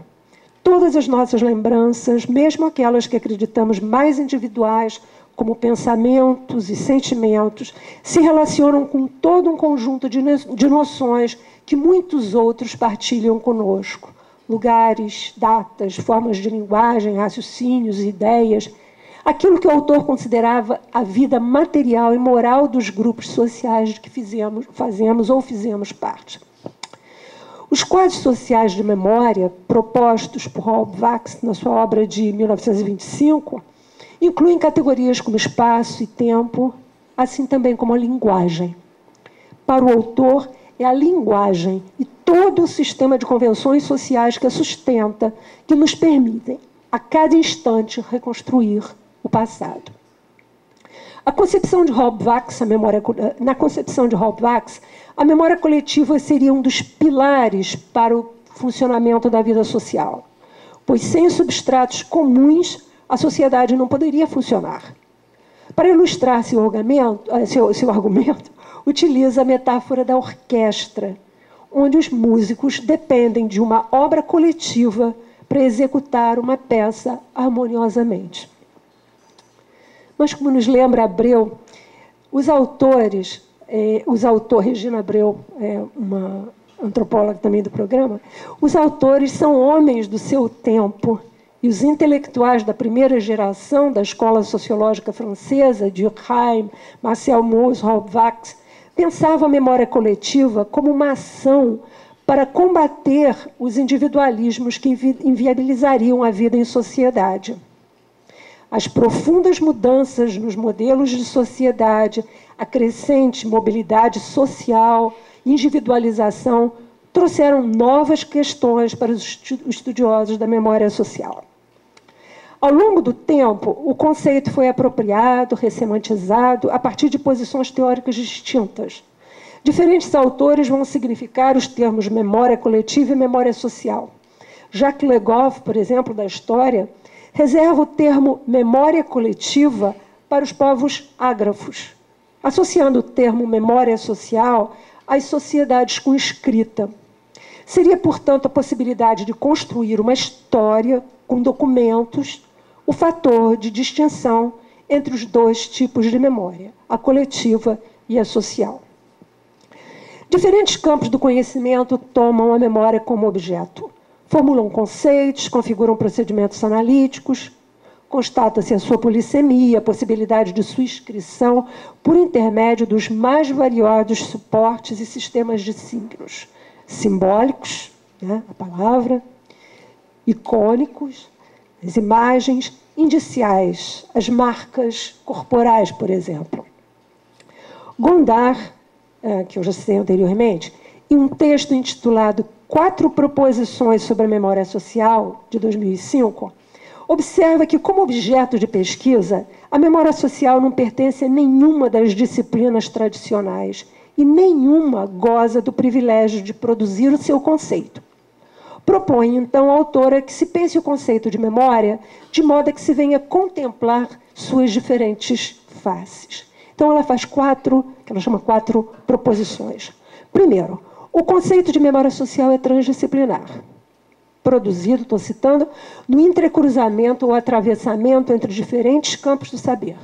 Todas as nossas lembranças, mesmo aquelas que acreditamos mais individuais, como pensamentos e sentimentos, se relacionam com todo um conjunto de noções que muitos outros partilham conosco. Lugares, datas, formas de linguagem, raciocínios, ideias. Aquilo que o autor considerava a vida material e moral dos grupos sociais de que fazemos parte. Os quadros sociais de memória, propostos por Robvax na sua obra de 1925, incluem categorias como espaço e tempo, assim também como a linguagem. Para o autor, é a linguagem e todo o sistema de convenções sociais que a sustenta, que nos permitem, a cada instante, reconstruir o passado. Na concepção de Robvax, a memória coletiva seria um dos pilares para o funcionamento da vida social, pois sem substratos comuns a sociedade não poderia funcionar. Para ilustrar seu argumento, utiliza a metáfora da orquestra, onde os músicos dependem de uma obra coletiva para executar uma peça harmoniosamente. Mas, como nos lembra Abreu, os autores, Regina Abreu é uma antropóloga também do programa, os autores são homens do seu tempo, e os intelectuais da primeira geração da escola sociológica francesa, Durkheim, Marcel Mauss, Horvath, pensavam a memória coletiva como uma ação para combater os individualismos que inviabilizariam a vida em sociedade. As profundas mudanças nos modelos de sociedade, a crescente mobilidade social, individualização, trouxeram novas questões para os estudiosos da memória social. Ao longo do tempo, o conceito foi apropriado, ressemantizado, a partir de posições teóricas distintas. Diferentes autores vão significar os termos memória coletiva e memória social. Jacques Legoff, por exemplo, da história, reserva o termo memória coletiva para os povos ágrafos, associando o termo memória social às sociedades com escrita. Seria, portanto, a possibilidade de construir uma história com documentos, o fator de distinção entre os dois tipos de memória, a coletiva e a social. Diferentes campos do conhecimento tomam a memória como objeto, formulam conceitos, configuram procedimentos analíticos, constata-se a sua polissemia, a possibilidade de sua inscrição por intermédio dos mais variados suportes e sistemas de signos, simbólicos, né, a palavra, icônicos, as imagens, indiciais, as marcas corporais, por exemplo. Gondar, que eu já citei anteriormente, em um texto intitulado 4 proposições sobre a memória social, de 2005, observa que, como objeto de pesquisa, a memória social não pertence a nenhuma das disciplinas tradicionais e nenhuma goza do privilégio de produzir o seu conceito. Propõe, então, a autora que se pense o conceito de memória de modo a que se venha contemplar suas diferentes faces. Então, ela faz 4 proposições. Primeiro, o conceito de memória social é transdisciplinar, produzido, estou citando, no entrecruzamento ou atravessamento entre diferentes campos do saber.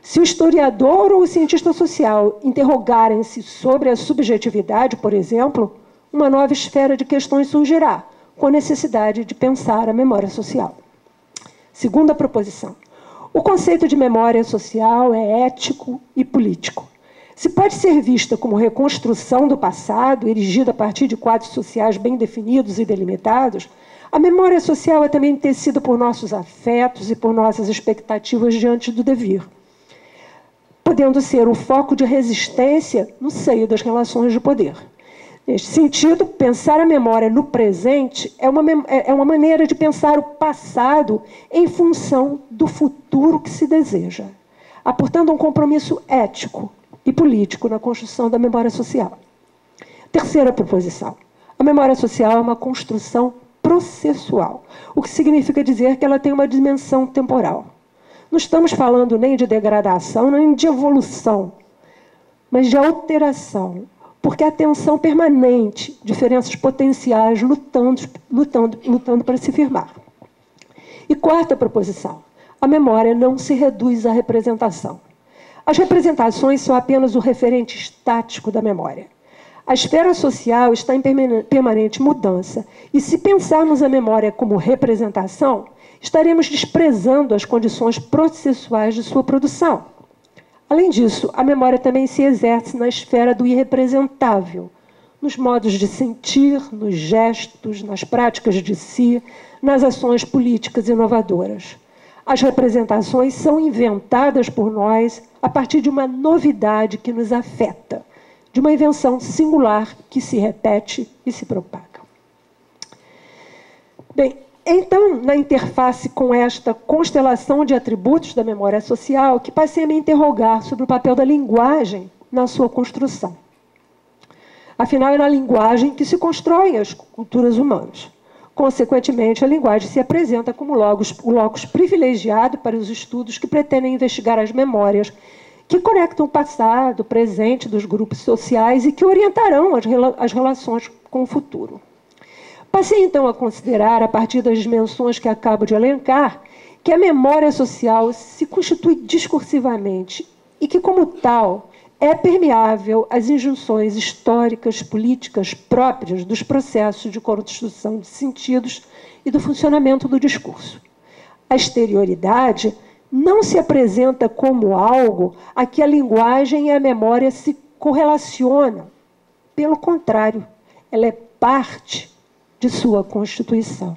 Se o historiador ou o cientista social interrogarem-se sobre a subjetividade, por exemplo, uma nova esfera de questões surgirá, com a necessidade de pensar a memória social. Segunda proposição. O conceito de memória social é ético e político. Se pode ser vista como reconstrução do passado, erigida a partir de quadros sociais bem definidos e delimitados, a memória social é também tecida por nossos afetos e por nossas expectativas diante do devir, podendo ser um foco de resistência no seio das relações de poder. Neste sentido, pensar a memória no presente é uma maneira de pensar o passado em função do futuro que se deseja, aportando um compromisso ético e político na construção da memória social. Terceira proposição. A memória social é uma construção processual, o que significa dizer que ela tem uma dimensão temporal. Não estamos falando nem de degradação, nem de evolução, mas de alteração, porque a tensão permanente, diferenças potenciais lutando para se firmar. E quarta proposição, a memória não se reduz à representação. As representações são apenas o referente estático da memória. A esfera social está em permanente mudança, e se pensarmos a memória como representação, estaremos desprezando as condições processuais de sua produção. Além disso, a memória também se exerce na esfera do irrepresentável, nos modos de sentir, nos gestos, nas práticas de si, nas ações políticas inovadoras. As representações são inventadas por nós a partir de uma novidade que nos afeta, de uma invenção singular que se repete e se propaga. Bem, então, na interface com esta constelação de atributos da memória social, que passei a me interrogar sobre o papel da linguagem na sua construção. Afinal, é na linguagem que se constroem as culturas humanas. Consequentemente, a linguagem se apresenta como o locus privilegiado para os estudos que pretendem investigar as memórias que conectam o passado, o presente dos grupos sociais e que orientarão as relações com o futuro. Passei, então, a considerar, a partir das dimensões que acabo de elencar, que a memória social se constitui discursivamente e que, como tal, é permeável às injunções históricas, políticas próprias dos processos de construção de sentidos e do funcionamento do discurso. A exterioridade não se apresenta como algo a que a linguagem e a memória se correlacionam. Pelo contrário, ela é parte de sua constituição.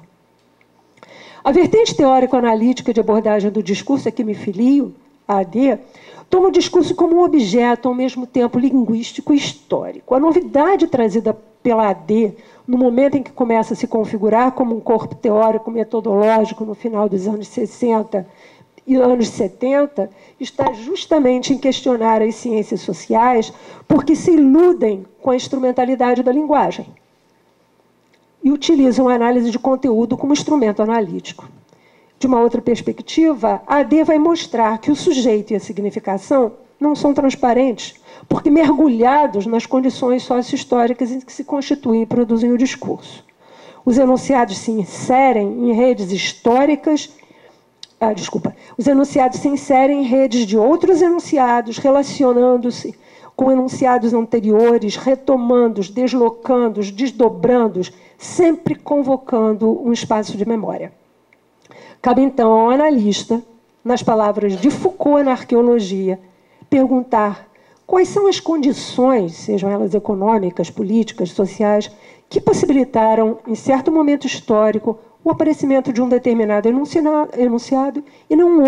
A vertente teórico-analítica de abordagem do discurso a que me filio, a AD, toma o discurso como um objeto, ao mesmo tempo linguístico e histórico. A novidade trazida pela AD, no momento em que começa a se configurar como um corpo teórico-metodológico no final dos anos 60 e anos 70, está justamente em questionar as ciências sociais porque se iludem com a instrumentalidade da linguagem e utilizam a análise de conteúdo como instrumento analítico. De uma outra perspectiva, a AD vai mostrar que o sujeito e a significação não são transparentes, porque mergulhados nas condições socio-históricas em que se constituem e produzem o discurso. Os enunciados se inserem em redes de outros enunciados, relacionando-se com enunciados anteriores, retomando-os, deslocando-os, desdobrando-os, sempre convocando um espaço de memória. Cabe, então, ao analista, nas palavras de Foucault na arqueologia, perguntar quais são as condições, sejam elas econômicas, políticas, sociais, que possibilitaram, em certo momento histórico, o aparecimento de um determinado enunciado e não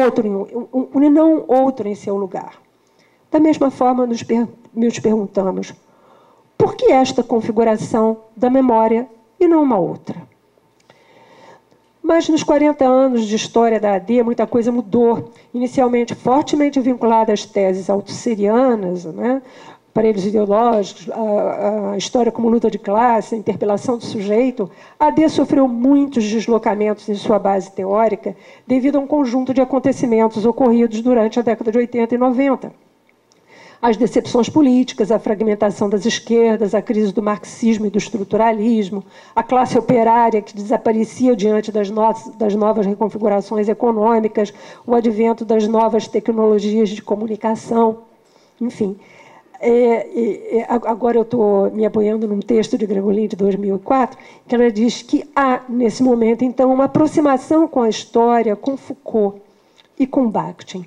outro em seu lugar. Da mesma forma, nos perguntamos por que esta configuração da memória e não uma outra? Mas nos 40 anos de história da AD, muita coisa mudou. Inicialmente fortemente vinculada às teses autosserianas, né? Aparelhos ideológicos, a história como luta de classe, a interpelação do sujeito, a AD sofreu muitos deslocamentos em sua base teórica devido a um conjunto de acontecimentos ocorridos durante a década de 80 e 90. As decepções políticas, a fragmentação das esquerdas, a crise do marxismo e do estruturalismo, a classe operária que desaparecia diante das novas reconfigurações econômicas, o advento das novas tecnologias de comunicação, enfim. Agora eu estou me apoiando num texto de Gregolin de 2004, que ela diz que há, nesse momento, então, uma aproximação com a história, com Foucault e com Bakhtin.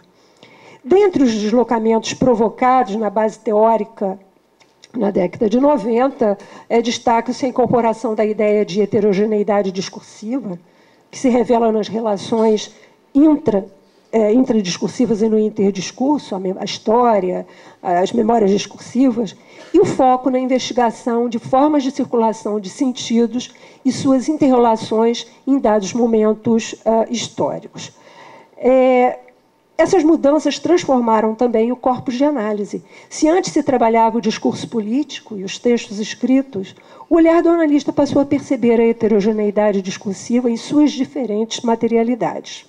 Dentre os deslocamentos provocados na base teórica na década de 90, destaca-se a incorporação da ideia de heterogeneidade discursiva, que se revela nas relações intradiscursivas e no interdiscurso, a história, as memórias discursivas, e o foco na investigação de formas de circulação de sentidos e suas interrelações em dados momentos históricos. Essas mudanças transformaram também o corpus de análise. Se antes se trabalhava o discurso político e os textos escritos, o olhar do analista passou a perceber a heterogeneidade discursiva em suas diferentes materialidades.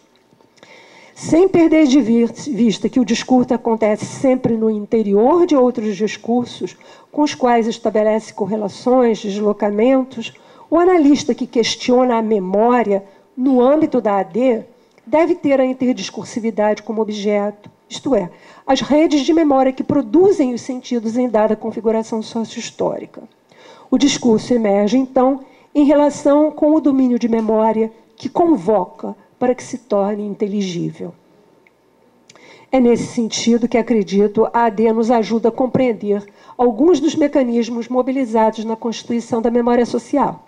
Sem perder de vista que o discurso acontece sempre no interior de outros discursos, com os quais estabelece correlações, deslocamentos, o analista que questiona a memória no âmbito da AD deve ter a interdiscursividade como objeto, isto é, as redes de memória que produzem os sentidos em dada configuração socio-histórica. O discurso emerge, então, em relação com o domínio de memória que convoca para que se torne inteligível. É nesse sentido que, acredito, a AD nos ajuda a compreender alguns dos mecanismos mobilizados na constituição da memória social.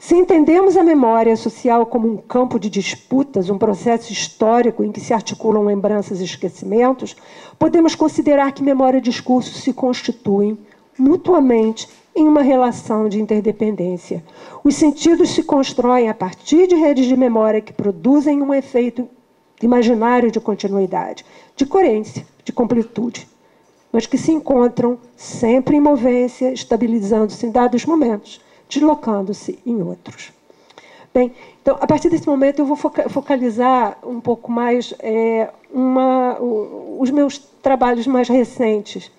Se entendemos a memória social como um campo de disputas, um processo histórico em que se articulam lembranças e esquecimentos, podemos considerar que memória e discurso se constituem mutuamente em uma relação de interdependência. Os sentidos se constroem a partir de redes de memória que produzem um efeito imaginário de continuidade, de coerência, de completude, mas que se encontram sempre em movência, estabilizando-se em dados momentos, deslocando-se em outros. Bem, então, a partir desse momento, eu vou focalizar um pouco mais os meus trabalhos mais recentes.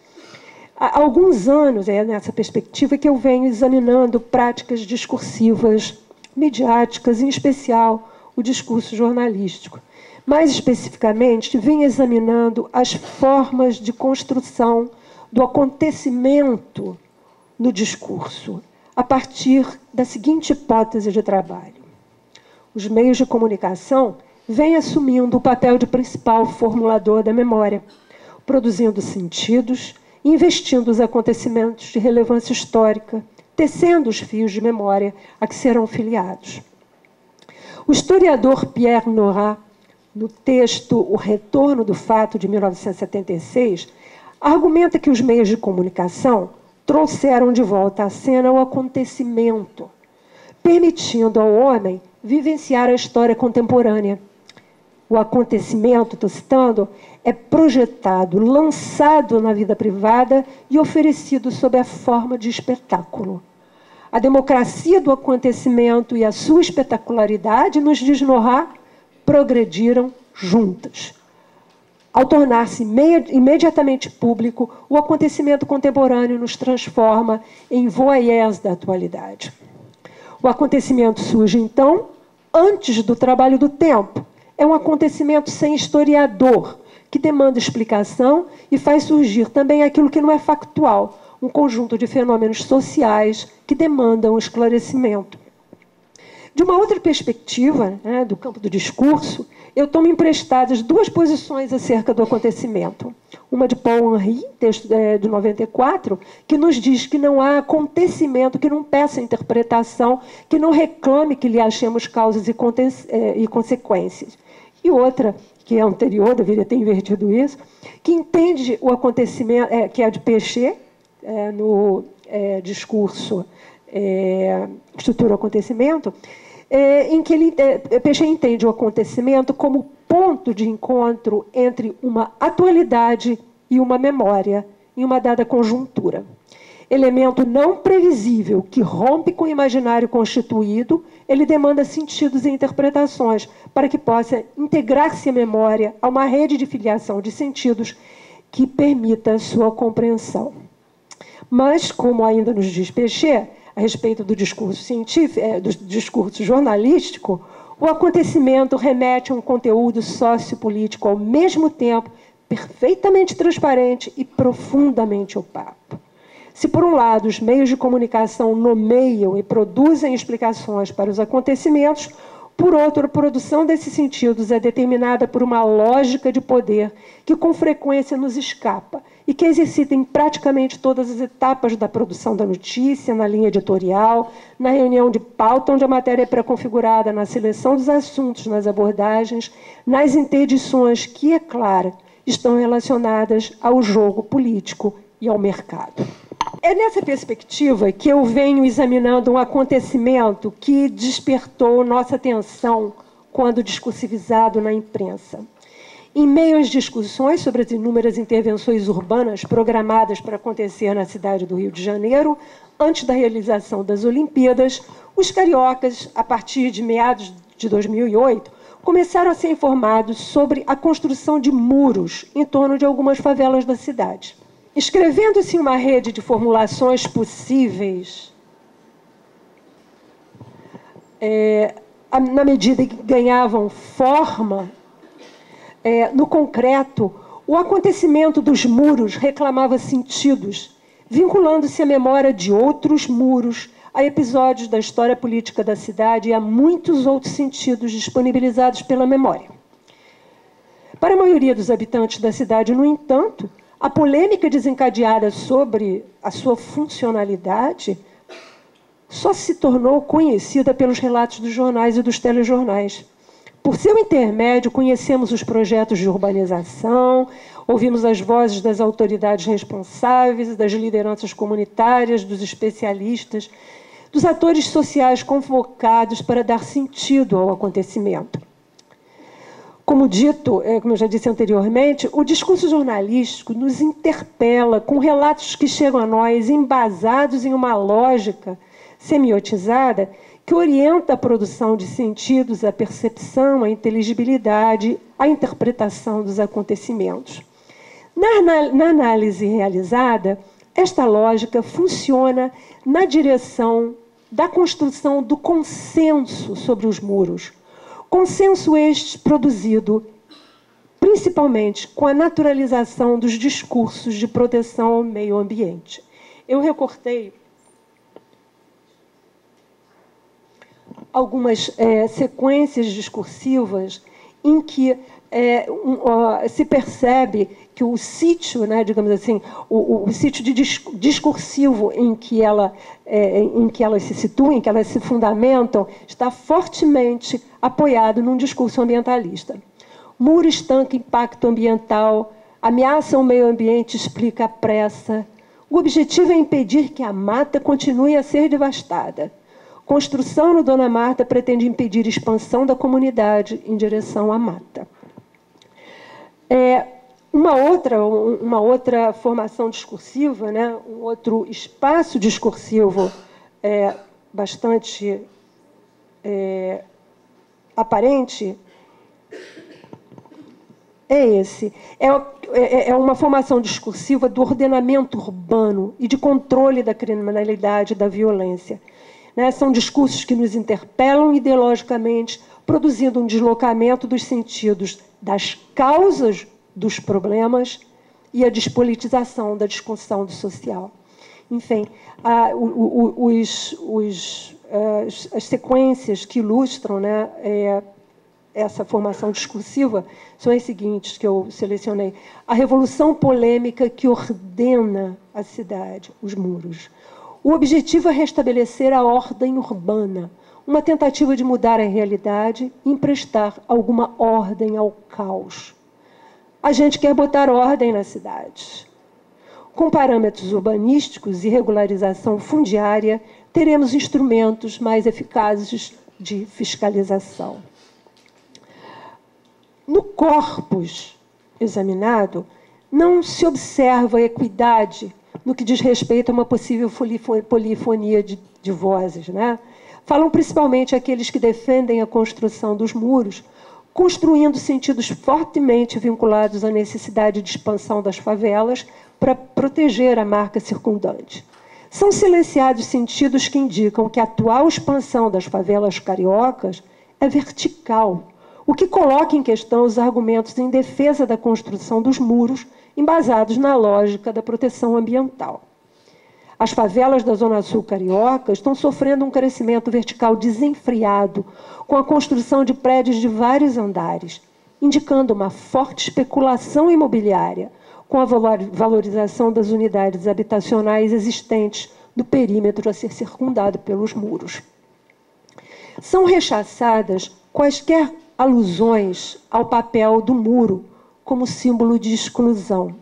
Há alguns anos, é nessa perspectiva que eu venho examinando práticas discursivas midiáticas, em especial o discurso jornalístico. Mais especificamente, vinha examinando as formas de construção do acontecimento no discurso, a partir da seguinte hipótese de trabalho. Os meios de comunicação vêm assumindo o papel de principal formulador da memória, produzindo sentidos, investindo os acontecimentos de relevância histórica, tecendo os fios de memória a que serão filiados. O historiador Pierre Nora, no texto O Retorno do Fato, de 1976, argumenta que os meios de comunicação trouxeram de volta à cena o acontecimento, permitindo ao homem vivenciar a história contemporânea. O acontecimento, estou citando, é projetado, lançado na vida privada e oferecido sob a forma de espetáculo. A democracia do acontecimento e a sua espetacularidade, nos diz Nora, progrediram juntas. Ao tornar-se imediatamente público, o acontecimento contemporâneo nos transforma em voyeurs da atualidade. O acontecimento surge, então, antes do trabalho do tempo. É um acontecimento sem historiador, que demanda explicação e faz surgir também aquilo que não é factual, um conjunto de fenômenos sociais que demandam esclarecimento. De uma outra perspectiva, né, do campo do discurso, eu tomo emprestadas duas posições acerca do acontecimento. Uma de Paul Henry, texto de 94, que nos diz que não há acontecimento que não peça interpretação, que não reclame que lhe achemos causas e consequências. E outra, que é anterior, deveria ter invertido isso, que entende o acontecimento, que é de Pêcheux, no discurso Estrutura do Acontecimento, em que ele, Pêcheux entende o acontecimento como ponto de encontro entre uma atualidade e uma memória, em uma dada conjuntura. Elemento não previsível que rompe com o imaginário constituído, ele demanda sentidos e interpretações para que possa integrar-se a memória a uma rede de filiação de sentidos que permita sua compreensão. Mas, como ainda nos diz Pêcheux, a respeito do discurso científico, do discurso jornalístico, o acontecimento remete a um conteúdo sociopolítico ao mesmo tempo perfeitamente transparente e profundamente opaco. Se, por um lado, os meios de comunicação nomeiam e produzem explicações para os acontecimentos, por outro, a produção desses sentidos é determinada por uma lógica de poder que, com frequência, nos escapa e que exercita em praticamente todas as etapas da produção da notícia, na linha editorial, na reunião de pauta, onde a matéria é pré-configurada, na seleção dos assuntos, nas abordagens, nas interdições que, é claro, estão relacionadas ao jogo político e ao mercado. É nessa perspectiva que eu venho examinando um acontecimento que despertou nossa atenção quando discursivizado na imprensa. Em meio às discussões sobre as inúmeras intervenções urbanas programadas para acontecer na cidade do Rio de Janeiro, antes da realização das Olimpíadas, os cariocas, a partir de meados de 2008, começaram a ser informados sobre a construção de muros em torno de algumas favelas da cidade. Escrevendo-se uma rede de formulações possíveis, na medida em que ganhavam forma, no concreto, o acontecimento dos muros reclamava sentidos, vinculando-se à memória de outros muros, a episódios da história política da cidade e a muitos outros sentidos disponibilizados pela memória. Para a maioria dos habitantes da cidade, no entanto, a polêmica desencadeada sobre a sua funcionalidade só se tornou conhecida pelos relatos dos jornais e dos telejornais. Por seu intermédio, conhecemos os projetos de urbanização, ouvimos as vozes das autoridades responsáveis, das lideranças comunitárias, dos especialistas, dos atores sociais convocados para dar sentido ao acontecimento. Como eu já disse anteriormente, o discurso jornalístico nos interpela com relatos que chegam a nós embasados em uma lógica semiotizada que orienta a produção de sentidos, a percepção, a inteligibilidade, a interpretação dos acontecimentos. Na análise realizada, esta lógica funciona na direção da construção do consenso sobre os muros. Consenso este produzido principalmente com a naturalização dos discursos de proteção ao meio ambiente. Eu recortei algumas sequências discursivas em que se percebe que o sítio, né, digamos assim, o sítio de discursivo em que elas se situam, em que elas se fundamentam, está fortemente apoiado num discurso ambientalista. Muro estanca impacto ambiental, ameaça o meio ambiente, explica a pressa. O objetivo é impedir que a mata continue a ser devastada. Construção no Dona Marta pretende impedir expansão da comunidade em direção à mata. Uma outra formação discursiva, né, um outro espaço discursivo bastante aparente é esse. É uma formação discursiva do ordenamento urbano e de controle da criminalidade e da violência. Né? São discursos que nos interpelam ideologicamente, produzindo um deslocamento dos sentidos das causas dos problemas e a despolitização da discussão do social. Enfim, as sequências que ilustram, né, essa formação discursiva são as seguintes que eu selecionei. A revolução polêmica que ordena a cidade, os muros. O objetivo é restabelecer a ordem urbana, uma tentativa de mudar a realidade e emprestar alguma ordem ao caos. A gente quer botar ordem na cidade. Com parâmetros urbanísticos e regularização fundiária, teremos instrumentos mais eficazes de fiscalização. No corpus examinado, não se observa equidade no que diz respeito a uma possível polifonia de vozes, né? Falam principalmente aqueles que defendem a construção dos muros, construindo sentidos fortemente vinculados à necessidade de expansão das favelas para proteger a marca circundante. São silenciados sentidos que indicam que a atual expansão das favelas cariocas é vertical, o que coloca em questão os argumentos em defesa da construção dos muros, embasados na lógica da proteção ambiental. As favelas da Zona Sul carioca estão sofrendo um crescimento vertical desenfreado, com a construção de prédios de vários andares, indicando uma forte especulação imobiliária, com a valorização das unidades habitacionais existentes do perímetro a ser circundado pelos muros. São rechaçadas quaisquer alusões ao papel do muro como símbolo de exclusão.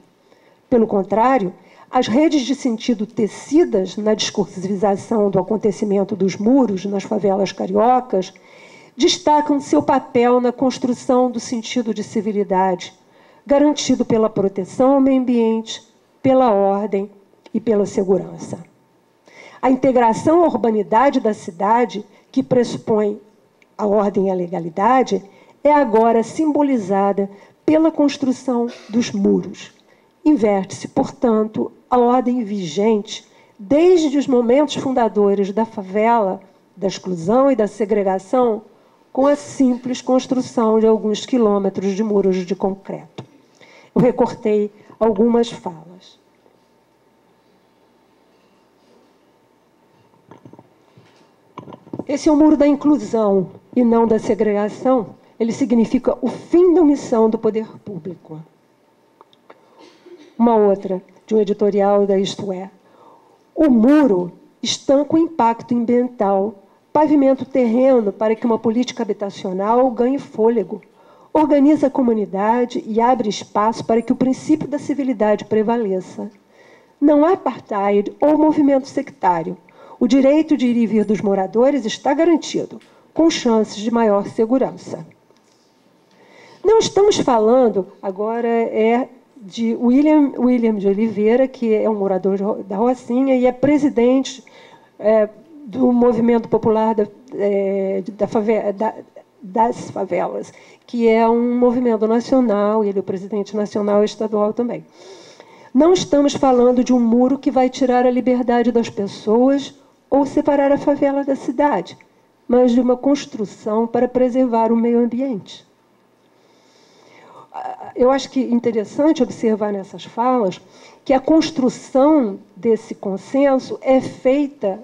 Pelo contrário, as redes de sentido tecidas na discursivização do acontecimento dos muros nas favelas cariocas destacam seu papel na construção do sentido de civilidade, garantido pela proteção ao meio ambiente, pela ordem e pela segurança. A integração à urbanidade da cidade, que pressupõe a ordem e a legalidade, é agora simbolizada pela construção dos muros. Inverte-se, portanto, a ordem vigente desde os momentos fundadores da favela, da exclusão e da segregação, com a simples construção de alguns quilômetros de muros de concreto. Eu recortei algumas falas. Esse é o muro da inclusão e não da segregação. Ele significa o fim da omissão do poder público. Uma outra, de um editorial da Isto É. O muro estanca o impacto ambiental, pavimenta o terreno para que uma política habitacional ganhe fôlego, organiza a comunidade e abre espaço para que o princípio da civilidade prevaleça. Não há apartheid ou movimento sectário. O direito de ir e vir dos moradores está garantido, com chances de maior segurança. Não estamos falando, agora é de William de Oliveira, que é um morador da Rocinha e é presidente do movimento popular das favelas, que é um movimento nacional, ele é o presidente nacional e estadual também. Não estamos falando de um muro que vai tirar a liberdade das pessoas ou separar a favela da cidade, mas de uma construção para preservar o meio ambiente. Eu acho que é interessante observar nessas falas que a construção desse consenso é feita,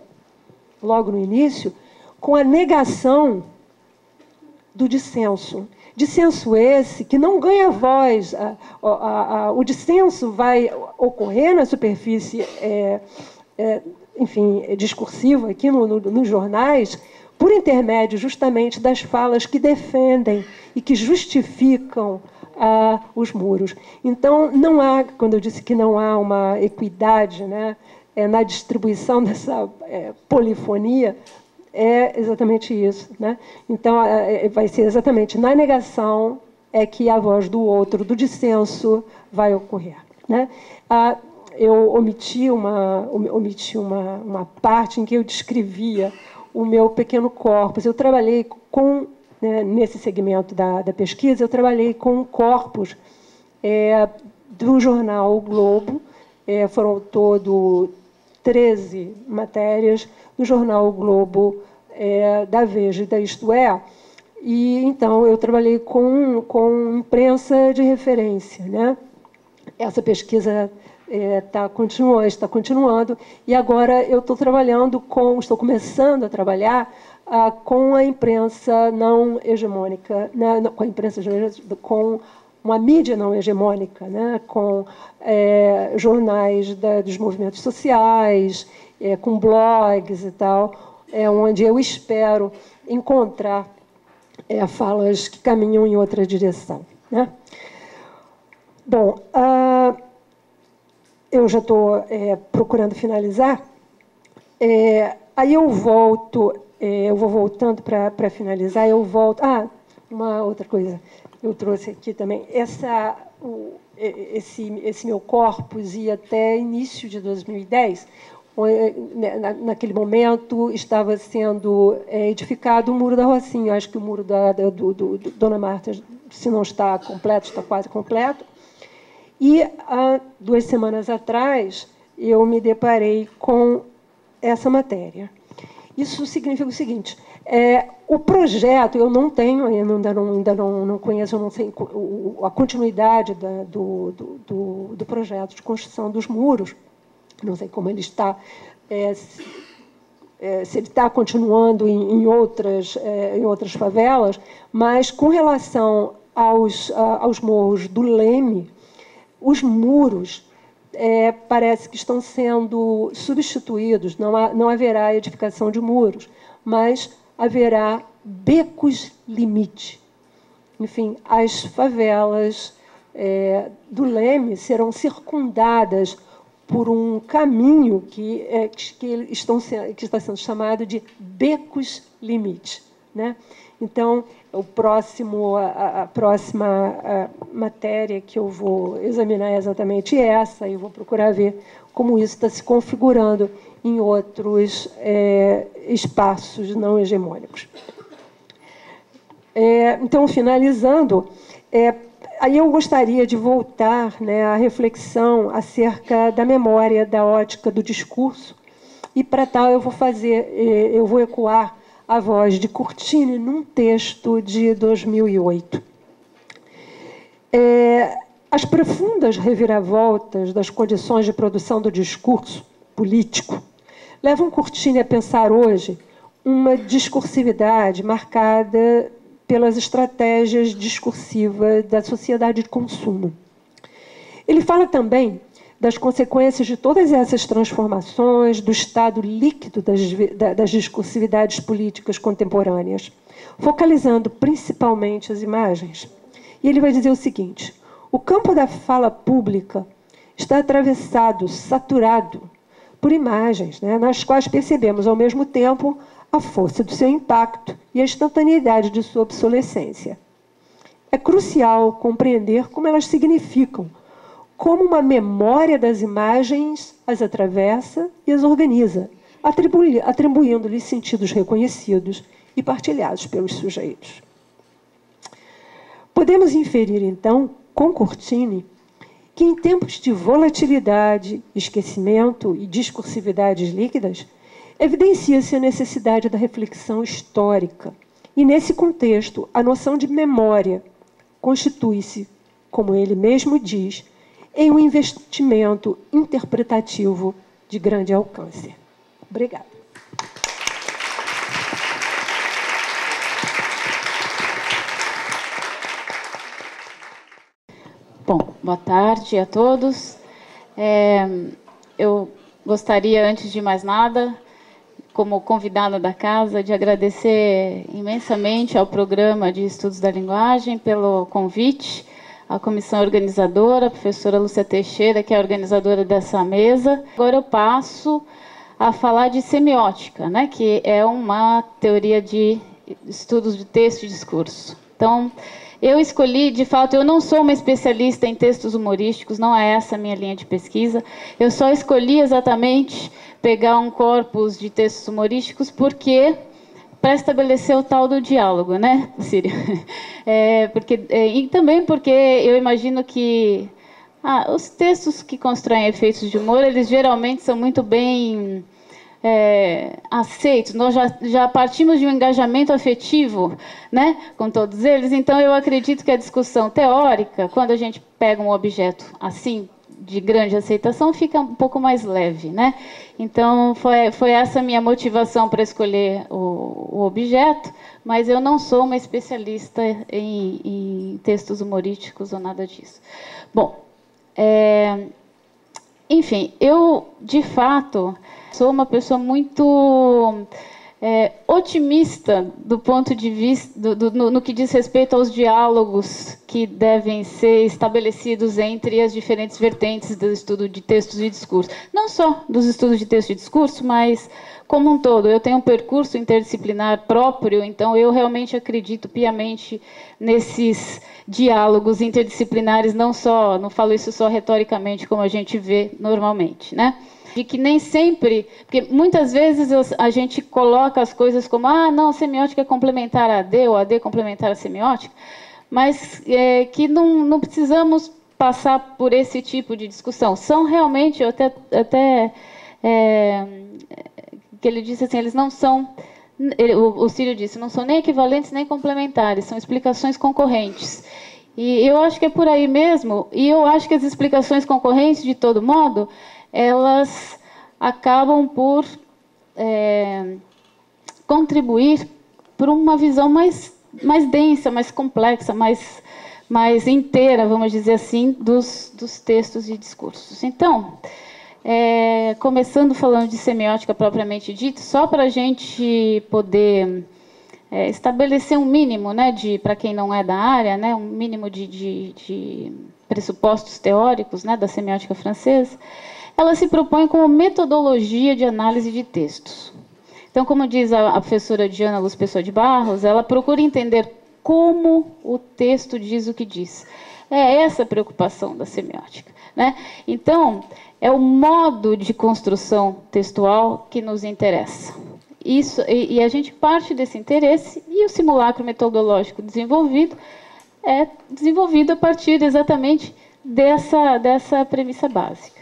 logo no início, com a negação do dissenso. Dissenso esse que não ganha voz. O dissenso vai ocorrer na superfície, enfim, discursiva aqui nos jornais, por intermédio justamente das falas que defendem e que justificam os muros. Então, não há, quando eu disse que não há uma equidade, né, na distribuição dessa polifonia, é exatamente isso, né? Então, vai ser exatamente na negação é que a voz do outro, do dissenso, vai ocorrer, né? Eu omiti uma parte em que eu descrevia o meu pequeno corpus. Eu trabalhei com, né, nesse segmento da pesquisa, eu trabalhei com corpus do jornal O Globo. Foram ao todo 13 matérias no jornal O Globo, da Veja e da Isto É. E, então, eu trabalhei com imprensa de referência, né? Essa pesquisa está continuando. E agora eu estou começando a trabalhar com a imprensa não hegemônica, né? Com a imprensa hegemônica, com uma mídia não hegemônica, né? Com jornais dos movimentos sociais, com blogs e tal, onde eu espero encontrar falas que caminham em outra direção, né? Bom, eu já estou procurando finalizar. Aí eu vou voltando para finalizar, eu volto... Ah, uma outra coisa... Eu trouxe aqui também esse meu corpus ia até início de 2010. Naquele momento estava sendo edificado o Muro da Rocinha. Eu acho que o Muro do Dona Marta, se não está completo, está quase completo. E há 2 semanas atrás eu me deparei com essa matéria. Isso significa o seguinte... o projeto, eu não tenho, ainda não conheço, eu não sei a continuidade do projeto de construção dos muros, não sei como ele está, se ele está continuando em outras favelas, mas com relação aos morros do Leme, os muros parece que estão sendo substituídos, não haverá edificação de muros, mas haverá becos-limite. Enfim, as favelas do Leme serão circundadas por um caminho que está sendo chamado de becos-limite, né? Então, a próxima matéria que eu vou examinar é exatamente essa, e eu vou procurar ver como isso está se configurando em outros espaços não hegemônicos. Então, finalizando, aí eu gostaria de voltar, né, à reflexão acerca da memória, da ótica do discurso, e para tal eu vou ecoar a voz de Courtine num texto de 2008. As profundas reviravoltas das condições de produção do discurso político levam Courtine a pensar hoje uma discursividade marcada pelas estratégias discursivas da sociedade de consumo. Ele fala também das consequências de todas essas transformações, do estado líquido das discursividades políticas contemporâneas, focalizando principalmente as imagens. E ele vai dizer o seguinte: o campo da fala pública está atravessado, saturado, por imagens, né, nas quais percebemos, ao mesmo tempo, a força do seu impacto e a instantaneidade de sua obsolescência. É crucial compreender como elas significam, como uma memória das imagens as atravessa e as organiza, atribuindo-lhes sentidos reconhecidos e partilhados pelos sujeitos. Podemos inferir, então, com Courtine, que em tempos de volatilidade, esquecimento e discursividades líquidas, evidencia-se a necessidade da reflexão histórica. E, nesse contexto, a noção de memória constitui-se, como ele mesmo diz, em um investimento interpretativo de grande alcance. Obrigada. Bom, boa tarde a todos. Eu gostaria, antes de mais nada, como convidada da casa, de agradecer imensamente ao Programa de Estudos da Linguagem pelo convite, à comissão organizadora, a professora Lúcia Teixeira, que é a organizadora dessa mesa. Agora eu passo a falar de semiótica, né, que é uma teoria de estudos de texto e discurso. Então, eu escolhi, de fato, eu não sou uma especialista em textos humorísticos, não é essa a minha linha de pesquisa. Eu só escolhi exatamente pegar um corpus de textos humorísticos porque para estabelecer o tal do diálogo, né, Sírio? E também porque eu imagino que os textos que constroem efeitos de humor, eles geralmente são muito bem aceitos. Nós já partimos de um engajamento afetivo, né, com todos eles. Então, eu acredito que a discussão teórica, quando a gente pega um objeto assim, de grande aceitação, fica um pouco mais leve, né? Então, foi essa minha motivação para escolher o objeto, mas eu não sou uma especialista em textos humorísticos ou nada disso. Bom, enfim, eu, de fato, sou uma pessoa muito otimista do ponto de vista no que diz respeito aos diálogos que devem ser estabelecidos entre as diferentes vertentes do estudo de textos e discurso. Não só dos estudos de texto e discurso, mas como um todo. Eu tenho um percurso interdisciplinar próprio, então eu realmente acredito piamente nesses diálogos interdisciplinares, não falo isso só retoricamente, como a gente vê normalmente, né? De que nem sempre, porque muitas vezes a gente coloca as coisas como não, semiótica é complementar a AD, ou AD é complementar a semiótica, mas que não precisamos passar por esse tipo de discussão. São realmente, que ele disse assim, eles não são, o Sírio disse, não são nem equivalentes nem complementares, são explicações concorrentes. E eu acho que é por aí mesmo, e eu acho que as explicações concorrentes, de todo modo, elas acabam por contribuir para uma visão mais densa, mais complexa, mais inteira, vamos dizer assim, dos textos e discursos. Então, começando falando de semiótica propriamente dita, só para a gente poder estabelecer um mínimo, né, para quem não é da área, né, um mínimo de pressupostos teóricos, né, da semiótica francesa. Ela se propõe como metodologia de análise de textos. Então, como diz a professora Diana Luz Pessoa de Barros, ela procura entender como o texto diz o que diz. É essa a preocupação da semiótica, né? Então, é o modo de construção textual que nos interessa. Isso, e a gente parte desse interesse, e o simulacro metodológico desenvolvido é desenvolvido a partir exatamente dessa premissa básica.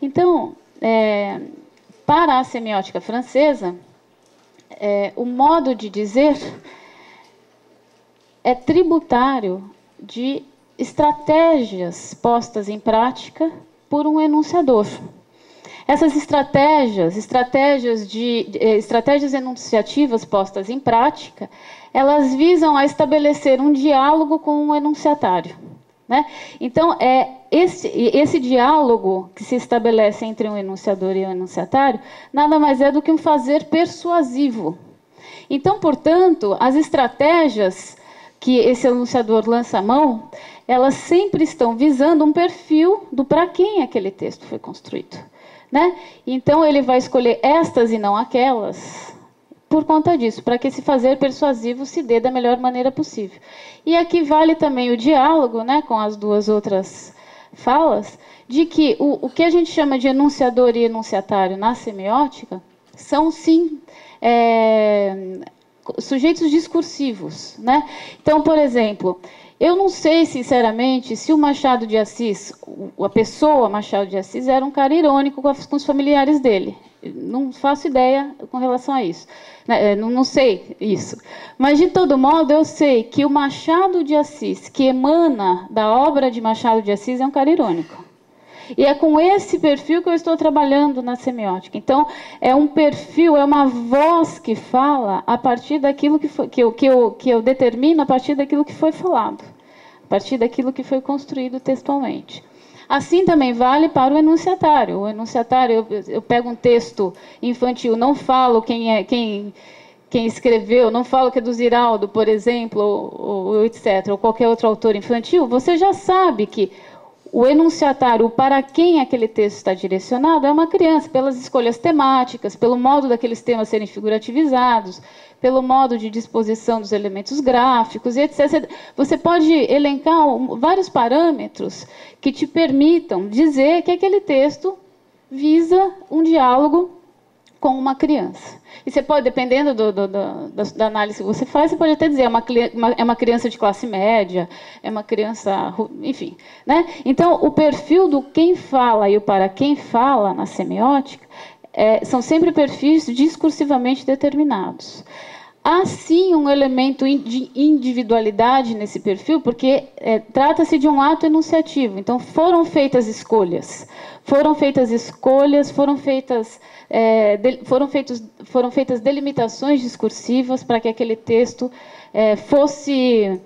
Então, para a semiótica francesa, o modo de dizer é tributário de estratégias postas em prática por um enunciador. Essas estratégias enunciativas postas em prática, elas visam a estabelecer um diálogo com o enunciatário, né? Então, esse diálogo que se estabelece entre um enunciador e um enunciatário nada mais é do que um fazer persuasivo. Então, portanto, as estratégias que esse enunciador lança a mão, elas sempre estão visando um perfil do para quem aquele texto foi construído, né? Então, ele vai escolher estas e não aquelas por conta disso, para que esse fazer persuasivo se dê da melhor maneira possível. E aqui vale também o diálogo, né, com as duas outras falas, de que o que a gente chama de enunciador e enunciatário na semiótica são, sim, sujeitos discursivos, né? Então, por exemplo, eu não sei, sinceramente, se o Machado de Assis, a pessoa Machado de Assis, era um cara irônico com os familiares dele. Não faço ideia com relação a isso. Não sei isso. Mas, de todo modo, eu sei que o Machado de Assis, que emana da obra de Machado de Assis, é um cara irônico. E é com esse perfil que eu estou trabalhando na semiótica. Então, é um perfil, é uma voz que fala a partir daquilo que foi, que eu determino a partir daquilo que foi falado, a partir daquilo que foi construído textualmente. Assim também vale para o enunciatário. O enunciatário, eu pego um texto infantil, não falo quem escreveu, não falo que é do Ziraldo, por exemplo, ou etc., ou qualquer outro autor infantil, você já sabe que o enunciatário, para quem aquele texto está direcionado, é uma criança, pelas escolhas temáticas, pelo modo daqueles temas serem figurativizados, pelo modo de disposição dos elementos gráficos, etc. Você pode elencar vários parâmetros que te permitam dizer que aquele texto visa um diálogo com uma criança. E você pode, dependendo da análise que você faz, você pode até dizer é uma criança de classe média, é uma criança, enfim, né? Então, o perfil do quem fala e o para quem fala na semiótica são sempre perfis discursivamente determinados. Há, sim, um elemento de individualidade nesse perfil, porque trata-se de um ato enunciativo. Então, foram feitas escolhas, foram feitas delimitações discursivas para que aquele texto fosse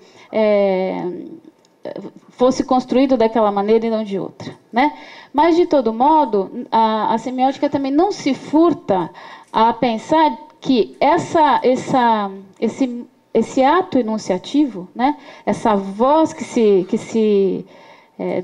construído daquela maneira e não de outra, né? Mas, de todo modo, a semiótica também não se furta a pensar que esse ato enunciativo, né, essa voz que se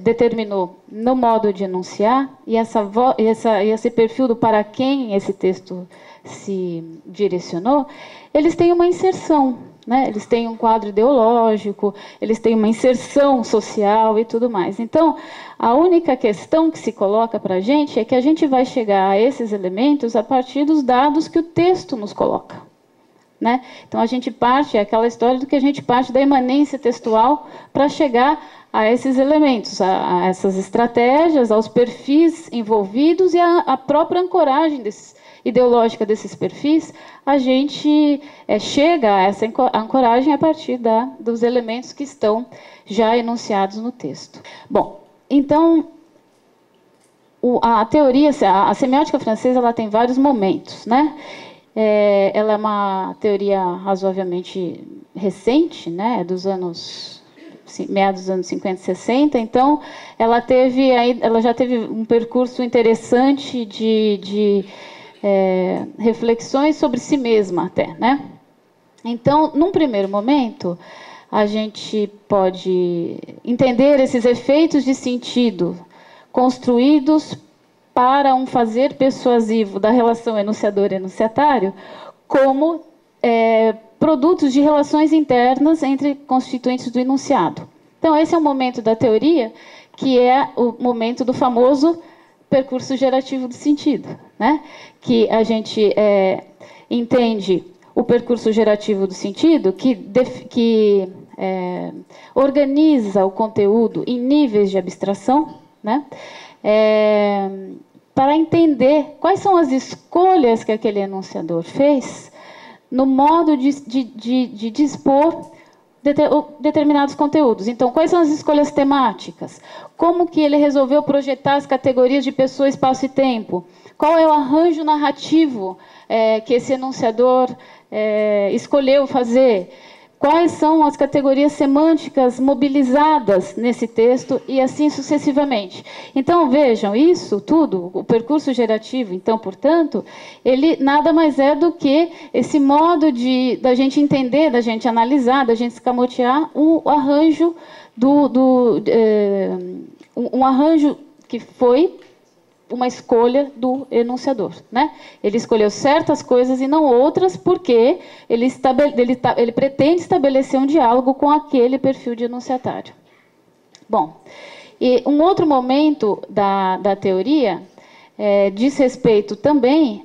determinou no modo de enunciar, e esse perfil do para quem esse texto se direcionou, eles têm uma inserção, né? Eles têm um quadro ideológico, eles têm uma inserção social e tudo mais. Então, a única questão que se coloca para a gente é que a gente vai chegar a esses elementos a partir dos dados que o texto nos coloca, né? Então, a gente parte, é aquela história do que a gente parte da imanência textual para chegar a esses elementos, a essas estratégias, aos perfis envolvidos e a própria ancoragem ideológica desses perfis. A gente chega a essa ancoragem a partir dos elementos que estão já enunciados no texto. Bom, então, a teoria, a semiótica francesa, ela tem vários momentos, né? Ela é uma teoria razoavelmente recente, né? Dos anos... meados dos anos 50 e 60, então ela já teve um percurso interessante de reflexões sobre si mesma até, né? Então, num primeiro momento, a gente pode entender esses efeitos de sentido construídos para um fazer persuasivo da relação enunciador-enunciatário como produtos de relações internas entre constituintes do enunciado. Então, esse é um momento da teoria que é o momento do famoso percurso gerativo do sentido, né? Que a gente entende o percurso gerativo do sentido que organiza o conteúdo em níveis de abstração, né? Para entender quais são as escolhas que aquele enunciador fez no modo de dispor determinados conteúdos. Então, quais são as escolhas temáticas? Como que ele resolveu projetar as categorias de pessoa, espaço e tempo? Qual é o arranjo narrativo que esse enunciador escolheu fazer? Quais são as categorias semânticas mobilizadas nesse texto e assim sucessivamente. Então, vejam, isso tudo, o percurso gerativo, então, portanto, ele nada mais é do que esse modo da gente entender, da gente analisar, da gente escamotear o arranjo um arranjo que foi uma escolha do enunciador, né? Ele escolheu certas coisas e não outras porque ele pretende estabelecer um diálogo com aquele perfil de enunciatário. Bom, e um outro momento da teoria diz respeito também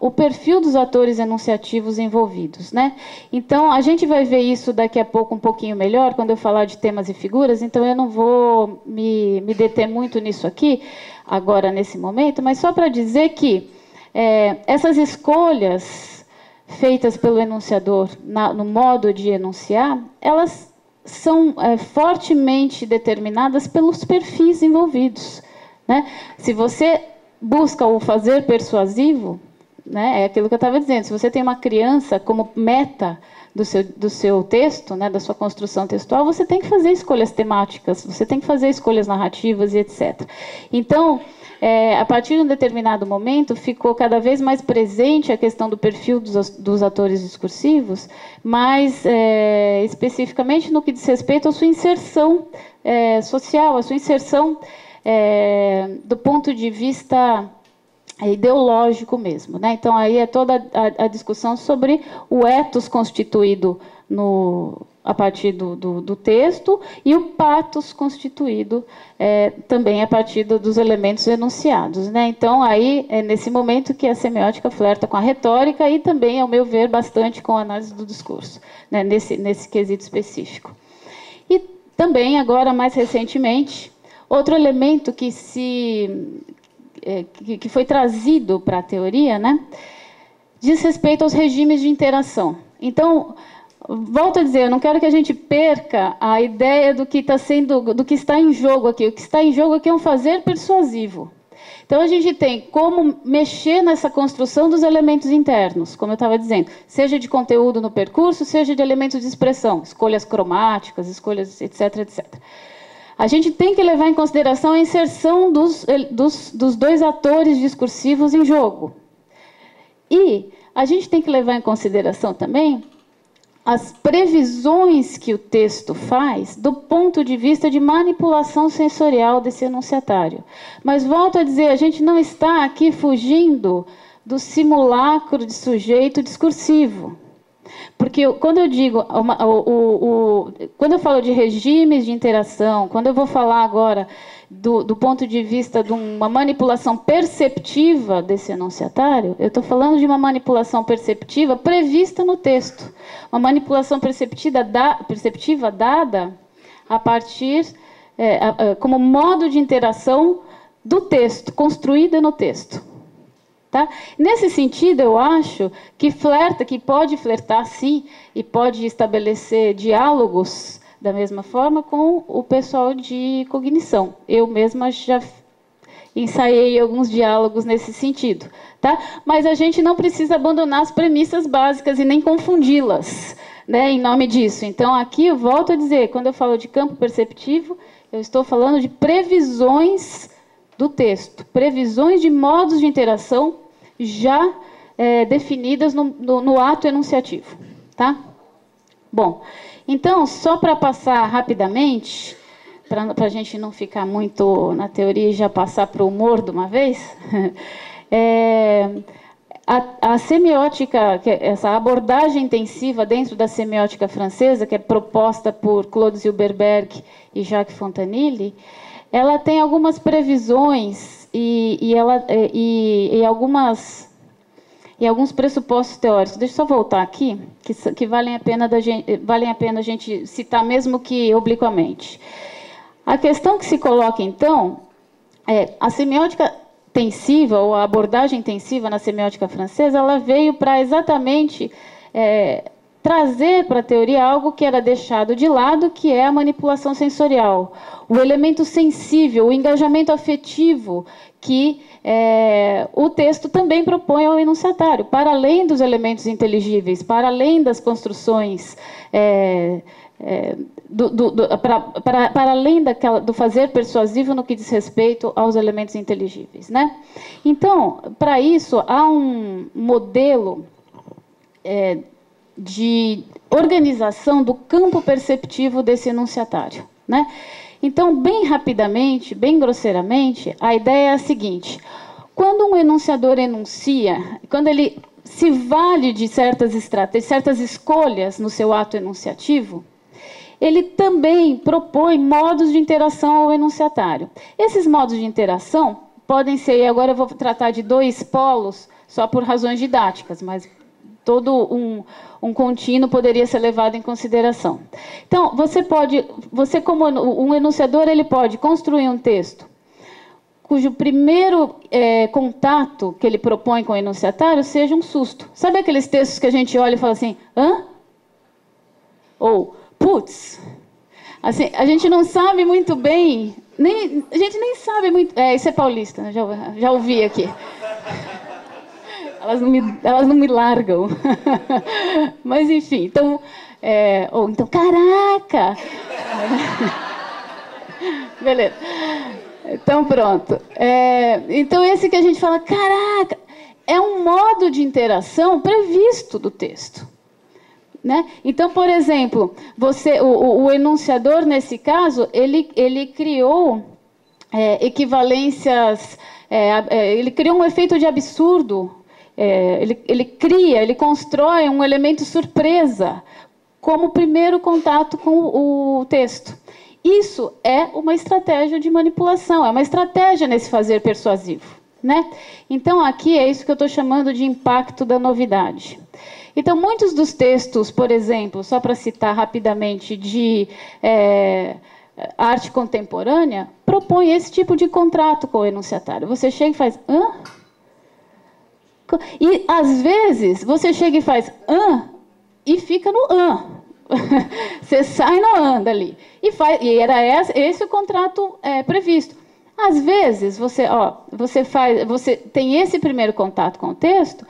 o perfil dos atores enunciativos envolvidos, né? Então, a gente vai ver isso daqui a pouco um pouquinho melhor, quando eu falar de temas e figuras, então eu não vou me deter muito nisso aqui, agora, nesse momento, mas só para dizer que essas escolhas feitas pelo enunciador no modo de enunciar, elas são fortemente determinadas pelos perfis envolvidos, né? Se você busca o fazer persuasivo, né, é aquilo que eu estava dizendo, se você tem uma criança como meta do seu texto, né, da sua construção textual, você tem que fazer escolhas temáticas, você tem que fazer escolhas narrativas e etc. Então, a partir de um determinado momento, ficou cada vez mais presente a questão do perfil dos atores discursivos, mas especificamente no que diz respeito à sua inserção social, à sua inserção do ponto de vista ideológico mesmo, né? Então, aí é toda a discussão sobre o ethos constituído a partir do texto e o pathos constituído também a partir dos elementos enunciados, né? Então, aí é nesse momento que a semiótica flerta com a retórica e também, ao meu ver, bastante com a análise do discurso, né? Nesse quesito específico. E também, agora, mais recentemente, outro elemento que foi trazido para a teoria, né, diz respeito aos regimes de interação. Então, volto a dizer, eu não quero que a gente perca a ideia do que está em jogo aqui. O que está em jogo aqui é um fazer persuasivo. Então, a gente tem como mexer nessa construção dos elementos internos, como eu estava dizendo, seja de conteúdo no percurso, seja de elementos de expressão, escolhas cromáticas, escolhas etc, etc. A gente tem que levar em consideração a inserção dos dois atores discursivos em jogo. E a gente tem que levar em consideração também as previsões que o texto faz do ponto de vista de manipulação sensorial desse enunciatário. Mas, volto a dizer, a gente não está aqui fugindo do simulacro de sujeito discursivo. Porque quando eu digo, quando eu falo de regimes de interação, quando eu vou falar agora do ponto de vista de uma manipulação perceptiva desse enunciatário, eu estou falando de uma manipulação perceptiva prevista no texto. Uma manipulação perceptiva dada a partir, como modo de interação do texto, construída no texto. Tá? Nesse sentido, eu acho que flerta, que pode flertar, sim, e pode estabelecer diálogos da mesma forma com o pessoal de cognição. Eu mesma já ensaiei alguns diálogos nesse sentido. Tá? Mas a gente não precisa abandonar as premissas básicas e nem confundi-las, né, em nome disso. Então, aqui eu volto a dizer, quando eu falo de campo perceptivo, eu estou falando de previsões do texto, previsões de modos de interação já definidas no ato enunciativo. Tá? Bom, então, só para passar rapidamente, para a gente não ficar muito na teoria e já passar para o humor de uma vez, a semiótica, que é essa abordagem intensiva dentro da semiótica francesa, que é proposta por Claude Zilberberg e Jacques Fontanilli, ela tem algumas previsões e alguns pressupostos teóricos. Deixa eu só voltar aqui, que valem a pena a gente citar, mesmo que obliquamente. A questão que se coloca, então, é a semiótica tensiva, ou a abordagem tensiva na semiótica francesa, ela veio para exatamente trazer para a teoria algo que era deixado de lado, que é a manipulação sensorial, o elemento sensível, o engajamento afetivo que o texto também propõe ao enunciatário, para além dos elementos inteligíveis, para além das construções, para além do fazer persuasivo no que diz respeito aos elementos inteligíveis, né? Então, para isso, há um modelo de organização do campo perceptivo desse enunciatário, né? Então, bem rapidamente, bem grosseiramente, a ideia é a seguinte: quando um enunciador enuncia, quando ele se vale de certas estratégias, certas escolhas no seu ato enunciativo, ele também propõe modos de interação ao enunciatário. Esses modos de interação podem ser, e agora eu vou tratar de dois polos, só por razões didáticas, mas todo um contínuo poderia ser levado em consideração. Então, você como um enunciador, ele pode construir um texto cujo primeiro contato que ele propõe com o enunciatário seja um susto. Sabe aqueles textos que a gente olha e fala assim, hã? Ou, putz! Assim, a gente não sabe muito bem, a gente nem sabe muito... Isso é paulista, né? já ouvi aqui. Elas não me largam. Mas, enfim, então... ou então, caraca! Beleza. Então, pronto. Então, esse que a gente fala, caraca, é um modo de interação previsto do texto. Né? Então, por exemplo, o enunciador, nesse caso, ele criou equivalências, ele criou um efeito de absurdo, ele constrói um elemento surpresa como primeiro contato com o texto. Isso é uma estratégia de manipulação, é uma estratégia nesse fazer persuasivo. Né? Então, aqui é isso que eu estou chamando de impacto da novidade. Então, muitos dos textos, por exemplo, só para citar rapidamente, de arte contemporânea, propõem esse tipo de contrato com o enunciatário. Você chega e faz... hã? E, às vezes, você chega e faz... hã? E fica no hã. Você sai no anda ali. E era esse o contrato previsto. Às vezes, você tem esse primeiro contato com o texto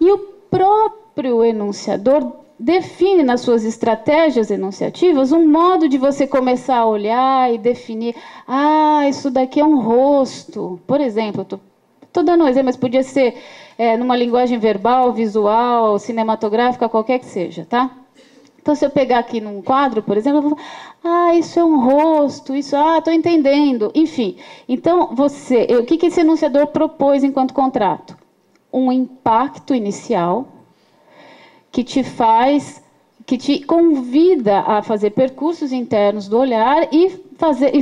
e o próprio enunciador define nas suas estratégias enunciativas um modo de você começar a olhar e definir. Ah, isso daqui é um rosto. Por exemplo, estou dando um exemplo, mas podia ser numa linguagem verbal, visual, cinematográfica, qualquer que seja, tá? Então, se eu pegar aqui num quadro, por exemplo, eu vou falar, isso é um rosto, isso, estou entendendo, enfim. então, o que esse enunciador propôs enquanto contrato? Um impacto inicial que te faz, que te convida a fazer percursos internos do olhar e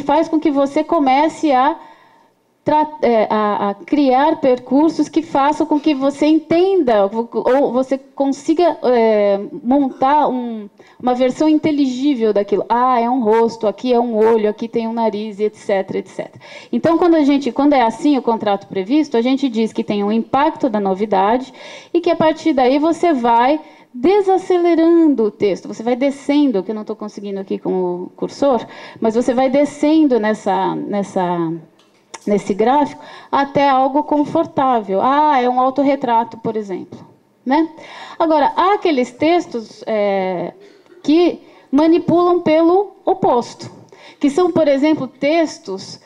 faz com que você comece a criar percursos que façam com que você entenda ou você consiga montar uma versão inteligível daquilo. Ah, é um rosto, aqui é um olho, aqui tem um nariz, etc, etc. Então, quando é assim o contrato previsto, a gente diz que tem um impacto da novidade e que, a partir daí, você vai desacelerando o texto, você vai descendo, que eu não estou conseguindo aqui com o cursor, mas você vai descendo nesse gráfico, até algo confortável. Ah, é um autorretrato, por exemplo. Né? Agora, há aqueles textos que manipulam pelo oposto, que são, por exemplo, textos,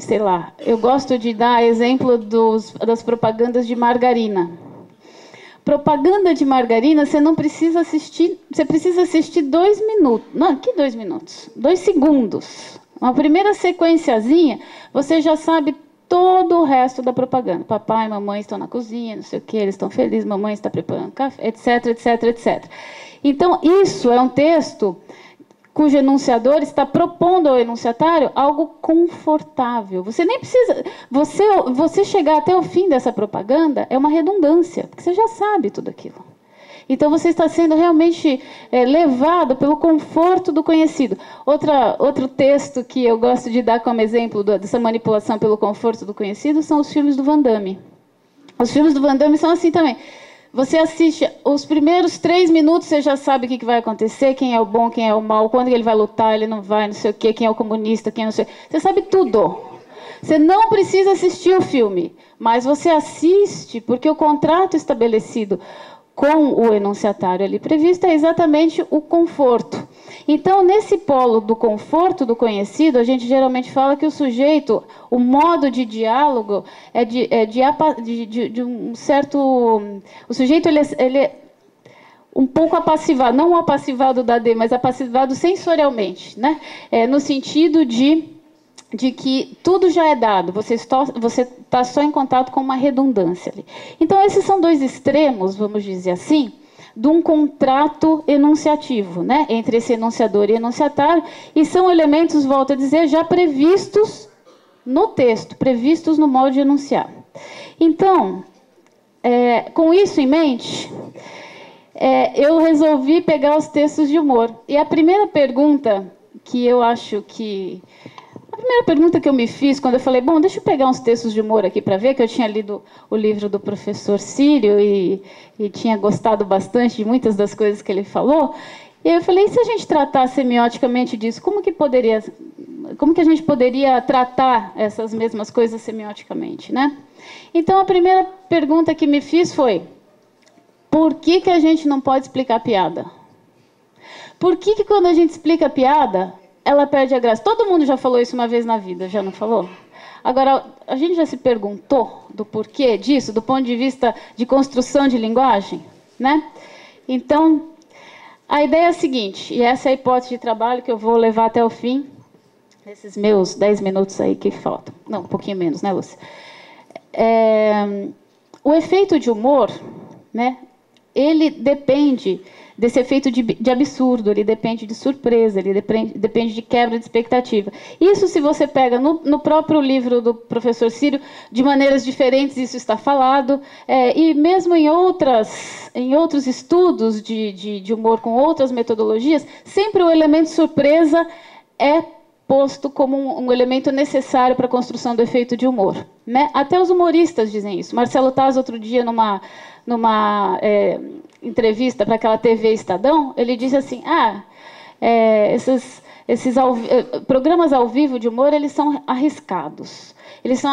sei lá, eu gosto de dar exemplo das propagandas de margarina. Propaganda de margarina, você não precisa assistir, você precisa assistir 2 minutos. Não, que 2 minutos? 2 segundos. Uma primeira sequenciazinha, você já sabe todo o resto da propaganda. Papai e mamãe estão na cozinha, não sei o que, eles estão felizes, mamãe está preparando café, etc, etc, etc. Então, isso é um texto cujo enunciador está propondo ao enunciatário algo confortável. Você nem precisa... Você chegar até o fim dessa propaganda é uma redundância, porque você já sabe tudo aquilo. Então, você está sendo realmente levado pelo conforto do conhecido. Outro texto que eu gosto de dar como exemplo dessa manipulação pelo conforto do conhecido são os filmes do Van Damme. Os filmes do Van Damme são assim também. Você assiste os primeiros 3 minutos, você já sabe o que vai acontecer, quem é o bom, quem é o mal, quando ele vai lutar, ele não vai, não sei o quê, quem é o comunista, quem não sei o quê. Você sabe tudo. Você não precisa assistir o filme, mas você assiste porque o contrato estabelecido com o enunciatário ali previsto é exatamente o conforto. Então, nesse polo do conforto do conhecido, a gente geralmente fala que o sujeito, o modo de diálogo é de um certo... O sujeito ele é um pouco apassivado, não o apassivado da D, mas apassivado sensorialmente, né? No sentido de que tudo já é dado, você está só em contato com uma redundância ali. Então, esses são 2 extremos, vamos dizer assim, de um contrato enunciativo, né, entre esse enunciador e enunciatário, e são elementos, volto a dizer, já previstos no texto, previstos no modo de enunciar. Então, com isso em mente, eu resolvi pegar os textos de humor. E a primeira pergunta que eu acho que... A primeira pergunta que eu me fiz quando eu falei, bom, deixa eu pegar uns textos de humor aqui para ver, que eu tinha lido o livro do professor Sírio e tinha gostado bastante de muitas das coisas que ele falou. E aí eu falei, e se a gente tratar semioticamente disso, como que a gente poderia tratar essas mesmas coisas semioticamente, né? Então, a primeira pergunta que me fiz foi, por que que a gente não pode explicar piada? Por que que quando a gente explica piada... ela perde a graça. Todo mundo já falou isso uma vez na vida, já não falou? Agora, a gente já se perguntou do porquê disso, do ponto de vista de construção de linguagem, né? Então, a ideia é a seguinte, e essa é a hipótese de trabalho que eu vou levar até o fim, nesses meus 10 minutos aí que faltam. Não, um pouquinho menos, né, Lúcia? O efeito de humor, né, ele depende... desse efeito de absurdo, ele depende de surpresa, ele depende de quebra de expectativa. Isso, se você pega no próprio livro do professor Sírio, de maneiras diferentes isso está falado, e mesmo em outros estudos de humor com outras metodologias, sempre o elemento surpresa é posto como um elemento necessário para a construção do efeito de humor, né? Até os humoristas dizem isso. Marcelo Taz, outro dia, numa entrevista para aquela TV Estadão, ele disse assim, esses programas ao vivo de humor, eles são arriscados. Eles são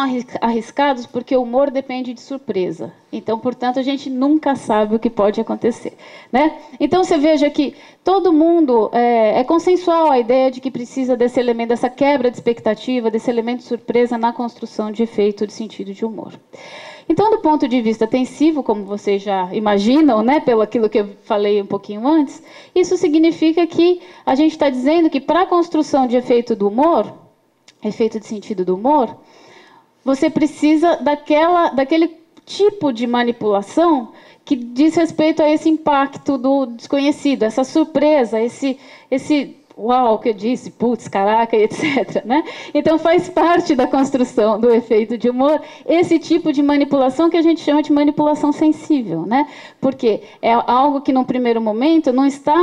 arriscados porque o humor depende de surpresa. Então, portanto, a gente nunca sabe o que pode acontecer, né? Então, você veja que todo mundo... É consensual a ideia de que precisa desse elemento, dessa quebra de expectativa, desse elemento de surpresa na construção de efeito de sentido de humor. Então, do ponto de vista tensivo, como vocês já imaginam, né, pelo aquilo que eu falei um pouquinho antes, isso significa que a gente está dizendo que para a construção de efeito do humor, efeito de sentido do humor, você precisa daquele tipo de manipulação que diz respeito a esse impacto do desconhecido, essa surpresa, esse uau, que eu disse, putz, caraca, etc, né? Então, faz parte da construção do efeito de humor esse tipo de manipulação que a gente chama de manipulação sensível, né? Porque é algo que, num primeiro momento, não está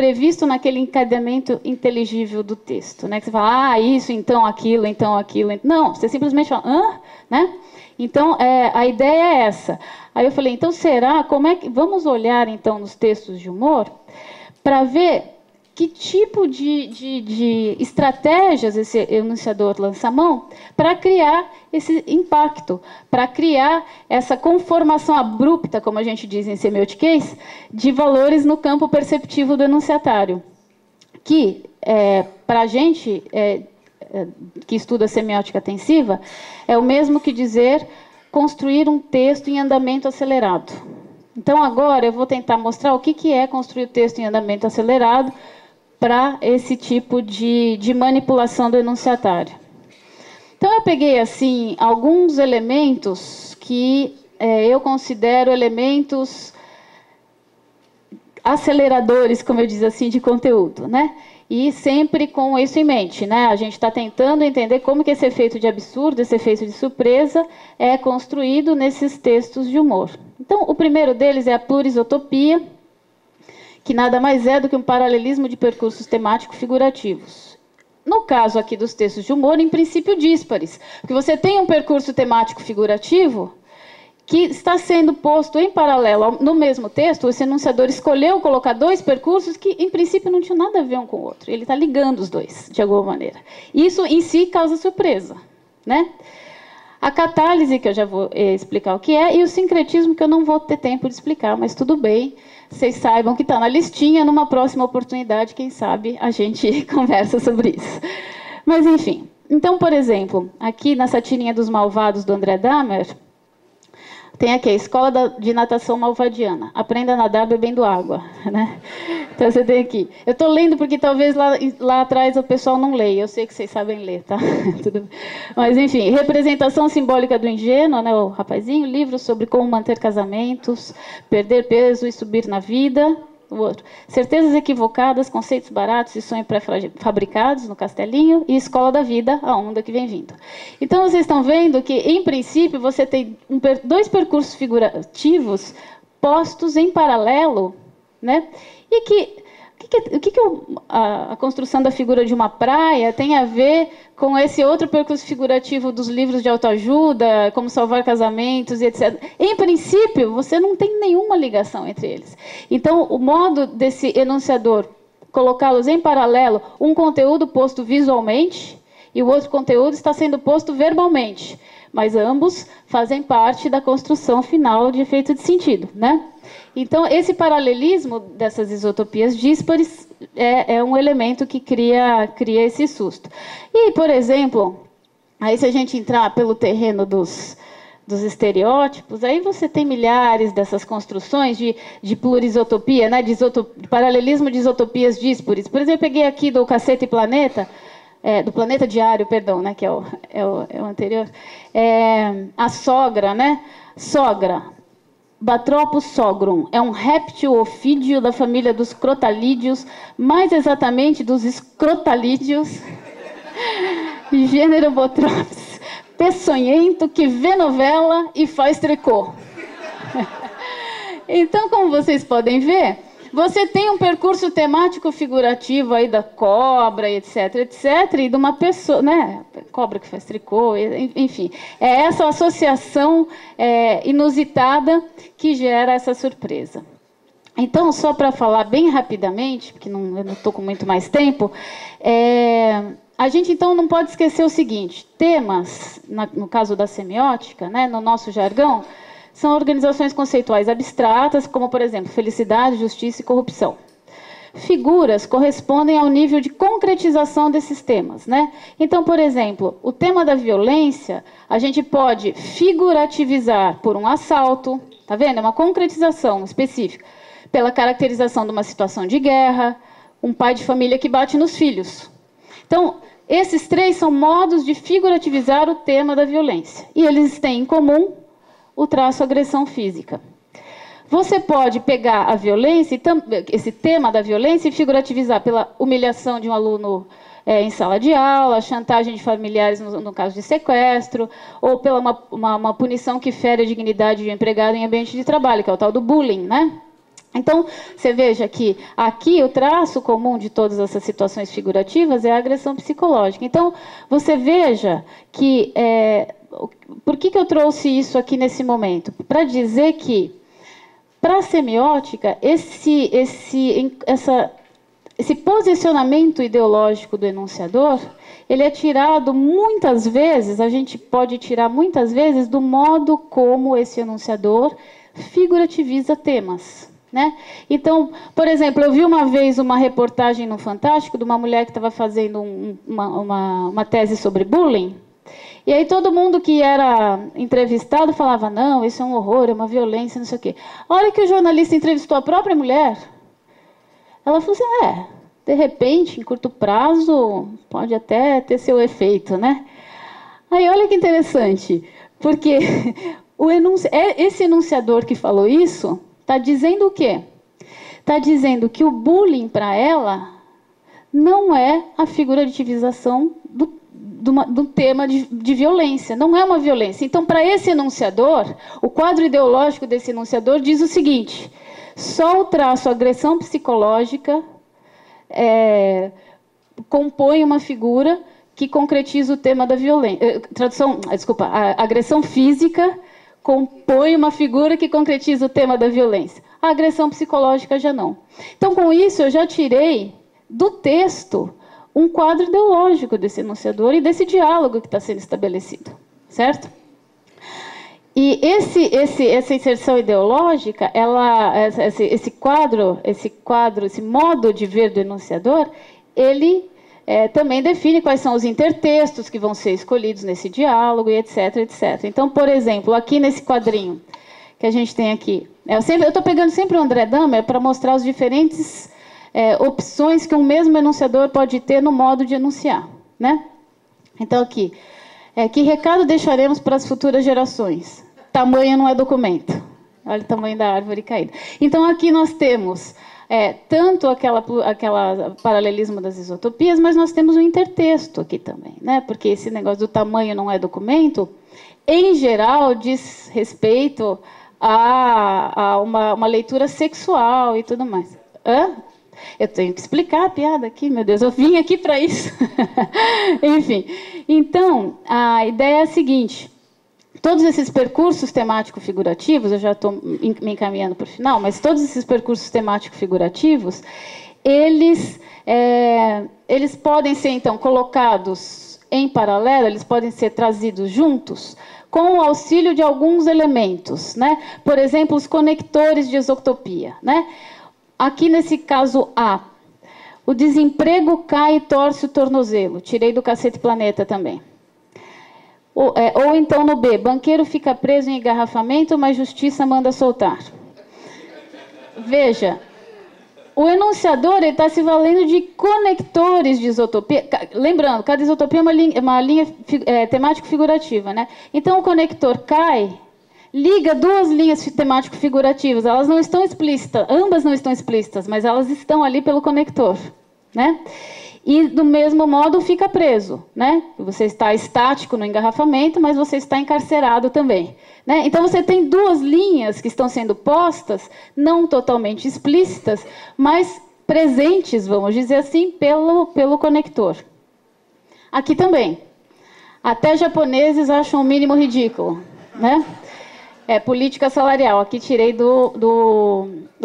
previsto naquele encadeamento inteligível do texto, né? Que você fala, isso, então, aquilo... Não, você simplesmente fala, hã? Né? Então, a ideia é essa. Aí eu falei, então, será? Vamos olhar, então, nos textos de humor para ver... que tipo de estratégias esse enunciador lança a mão para criar esse impacto, para criar essa conformação abrupta, como a gente diz em semiotiquês, de valores no campo perceptivo do enunciatário, que, para a gente que estuda semiótica tensiva, é o mesmo que dizer construir um texto em andamento acelerado. Então, agora eu vou tentar mostrar o que é construir o texto em andamento acelerado para esse tipo de manipulação do enunciatário. Então, eu peguei assim alguns elementos que eu considero elementos aceleradores, como eu diz assim, de conteúdo, né? E sempre com isso em mente, né? A gente está tentando entender como que esse efeito de absurdo, esse efeito de surpresa é construído nesses textos de humor. Então, o primeiro deles é a plurisotopia, que nada mais é do que um paralelismo de percursos temáticos figurativos. No caso aqui dos textos de humor, em princípio díspares, porque você tem um percurso temático figurativo que está sendo posto em paralelo no mesmo texto. Esse enunciador escolheu colocar dois percursos que, em princípio, não tinham nada a ver um com o outro. Ele está ligando os dois, de alguma maneira. Isso, em si, causa surpresa, né? A catálise, que eu já vou explicar o que é, e o sincretismo, que eu não vou ter tempo de explicar, mas tudo bem. Vocês saibam que está na listinha, numa próxima oportunidade, quem sabe a gente conversa sobre isso. Mas, enfim. Então, por exemplo, aqui na Satirinha dos Malvados, do André Dahmer, tem aqui a Escola de Natação Malvadiana. Aprenda a nadar bebendo água, né? Então, você tem aqui. Eu estou lendo porque talvez lá atrás o pessoal não leia. Eu sei que vocês sabem ler, tá? Tudo bem. Mas, enfim, representação simbólica do ingênuo, né? O rapazinho, livro sobre como manter casamentos, perder peso e subir na vida. o outro. Certezas equivocadas, conceitos baratos e sonhos pré-fabricados no castelinho e escola da vida, a onda que vem vindo. Então, vocês estão vendo que, em princípio, você tem dois percursos figurativos postos em paralelo, né? E que... O que a construção da figura de uma praia tem a ver com esse outro percurso figurativo dos livros de autoajuda, como salvar casamentos e etc. Em princípio, você não tem nenhuma ligação entre eles. Então, o modo desse enunciador colocá-los em paralelo, um conteúdo posto visualmente e o outro conteúdo está sendo posto verbalmente, mas ambos fazem parte da construção final de efeito de sentido, né? Então, esse paralelismo dessas isotopias díspares é um elemento que cria esse susto. E, por exemplo, aí se a gente entrar pelo terreno dos estereótipos, aí você tem milhares dessas construções de plurisotopia, né? De paralelismo de isotopias díspares. Por exemplo, eu peguei aqui do Cacete e Planeta, do Planeta Diário, perdão, né, que é o anterior, a sogra, né? Sogra. Batropus sogrum é um réptil ofídeo da família dos crotalídeos, mais exatamente dos escrotalídeos, gênero Botrops, peçonhento, que vê novela e faz tricô. Então, como vocês podem ver, você tem um percurso temático figurativo aí da cobra, etc, etc, e de uma pessoa, né? Cobra que faz tricô, enfim. É essa associação inusitada que gera essa surpresa. Então, só para falar bem rapidamente, porque eu não estou com muito mais tempo, a gente, então, não pode esquecer o seguinte: temas, no caso da semiótica, né, no nosso jargão, são organizações conceituais abstratas, como, por exemplo, felicidade, justiça e corrupção. Figuras correspondem ao nível de concretização desses temas, né? Então, por exemplo, o tema da violência, a gente pode figurativizar por um assalto, tá vendo? É uma concretização específica, pela caracterização de uma situação de guerra, um pai de família que bate nos filhos. Então, esses três são modos de figurativizar o tema da violência. E eles têm em comum o traço agressão física. Você pode pegar a violência, esse tema da violência, e figurativizar pela humilhação de um aluno em sala de aula, chantagem de familiares no caso de sequestro, ou pela uma punição que fere a dignidade de um empregado em ambiente de trabalho, que é o tal do bullying, né? Então, você veja que aqui o traço comum de todas essas situações figurativas é a agressão psicológica. Então, você veja que... Por que eu trouxe isso aqui nesse momento? Para dizer que, para a semiótica, esse posicionamento ideológico do enunciador, ele é tirado muitas vezes, a gente pode tirar muitas vezes, do modo como esse enunciador figurativiza temas, né? Então, por exemplo, eu vi uma vez uma reportagem no Fantástico de uma mulher que estava fazendo uma tese sobre bullying. E aí todo mundo que era entrevistado falava: não, isso é um horror, é uma violência, não sei o quê. A hora que o jornalista entrevistou a própria mulher, ela falou assim: de repente, em curto prazo, pode até ter seu efeito, né? Aí olha que interessante, porque esse enunciador que falou isso está dizendo o quê? Está dizendo que o bullying para ela não é a figurativização do tema de violência, não é uma violência. Então, para esse enunciador, o quadro ideológico desse enunciador diz o seguinte: só o traço agressão psicológica compõe uma figura que concretiza o tema da violência. A agressão física compõe uma figura que concretiza o tema da violência. A agressão psicológica já não. Então, com isso, eu já tirei do texto um quadro ideológico desse enunciador e desse diálogo que está sendo estabelecido, certo? E essa inserção ideológica, esse modo de ver do enunciador, ele também define quais são os intertextos que vão ser escolhidos nesse diálogo, e etc, etc. Então, por exemplo, aqui nesse quadrinho que a gente tem aqui, eu estou pegando sempre o André Dahmer para mostrar os diferentes opções que um mesmo enunciador pode ter no modo de enunciar, né? Então, aqui, que recado deixaremos para as futuras gerações? Tamanho não é documento. Olha o tamanho da árvore caída. Então, aqui nós temos tanto aquela paralelismo das isotopias, mas nós temos um intertexto aqui também, né? Porque esse negócio do tamanho não é documento, em geral, diz respeito a uma leitura sexual e tudo mais. Hã? Eu tenho que explicar a piada aqui, meu Deus, eu vim aqui para isso. Enfim, então, a ideia é a seguinte: todos esses percursos temático-figurativos, eu já estou me encaminhando para o final, mas todos esses percursos temático-figurativos, eles podem ser, então, colocados em paralelo, eles podem ser trazidos juntos, com o auxílio de alguns elementos, né? Por exemplo, os conectores de exotopia, né? Aqui nesse caso A, o desemprego cai e torce o tornozelo. Tirei do Cacete Planeta também. Ou então no B, banqueiro fica preso em engarrafamento, mas justiça manda soltar. Veja, o enunciador está se valendo de conectores de isotopia. Lembrando, cada isotopia é uma linha temático-figurativa, né? Então o conector cai liga duas linhas temático-figurativas. Elas não estão explícitas, ambas não estão explícitas, mas elas estão ali pelo conector, né? E, do mesmo modo, fica preso, né? Você está estático no engarrafamento, mas você está encarcerado também, né? Então, você tem duas linhas que estão sendo postas, não totalmente explícitas, mas presentes, vamos dizer assim, pelo conector. Aqui também. Até japoneses acham o mínimo ridículo, né? É, política salarial, aqui tirei do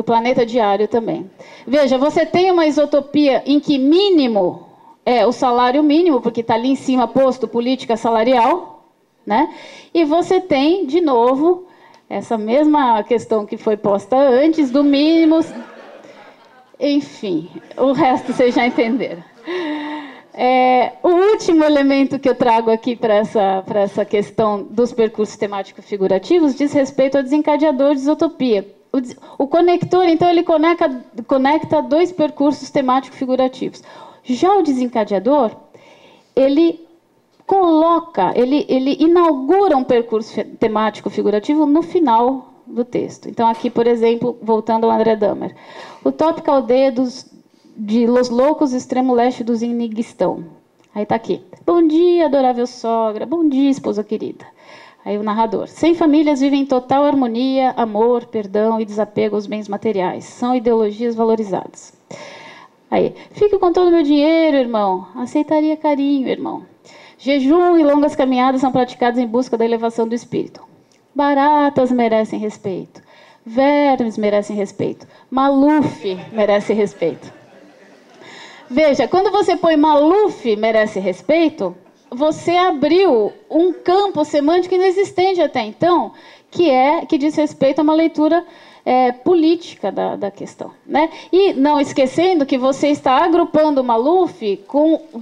Planeta Diário também. Veja, você tem uma isotopia em que mínimo é o salário mínimo, porque está ali em cima posto política salarial, né? E você tem, de novo, essa mesma questão que foi posta antes, do mínimo... Enfim, o resto vocês já entenderam. O último elemento que eu trago aqui para essa questão dos percursos temático-figurativos diz respeito ao desencadeador de isotopia. O conector, então, ele conecta dois percursos temático-figurativos. Já o desencadeador, ele coloca, ele inaugura um percurso temático-figurativo no final do texto. Então, aqui, por exemplo, voltando ao André Dahmer, o tópico aldeia de Los Loucos, extremo leste do Ziniguistão. Aí está aqui. Bom dia, adorável sogra. Bom dia, esposa querida. Aí o narrador. 100 famílias vivem em total harmonia, amor, perdão e desapego aos bens materiais. São ideologias valorizadas. Aí. Fico com todo o meu dinheiro, irmão. Aceitaria carinho, irmão. Jejum e longas caminhadas são praticadas em busca da elevação do espírito. Baratas merecem respeito. Vermes merecem respeito. Maluf merece respeito. Veja, quando você põe Maluf merece respeito, você abriu um campo semântico inexistente até então, que diz respeito a uma leitura política da questão, né? E não esquecendo que você está agrupando Maluf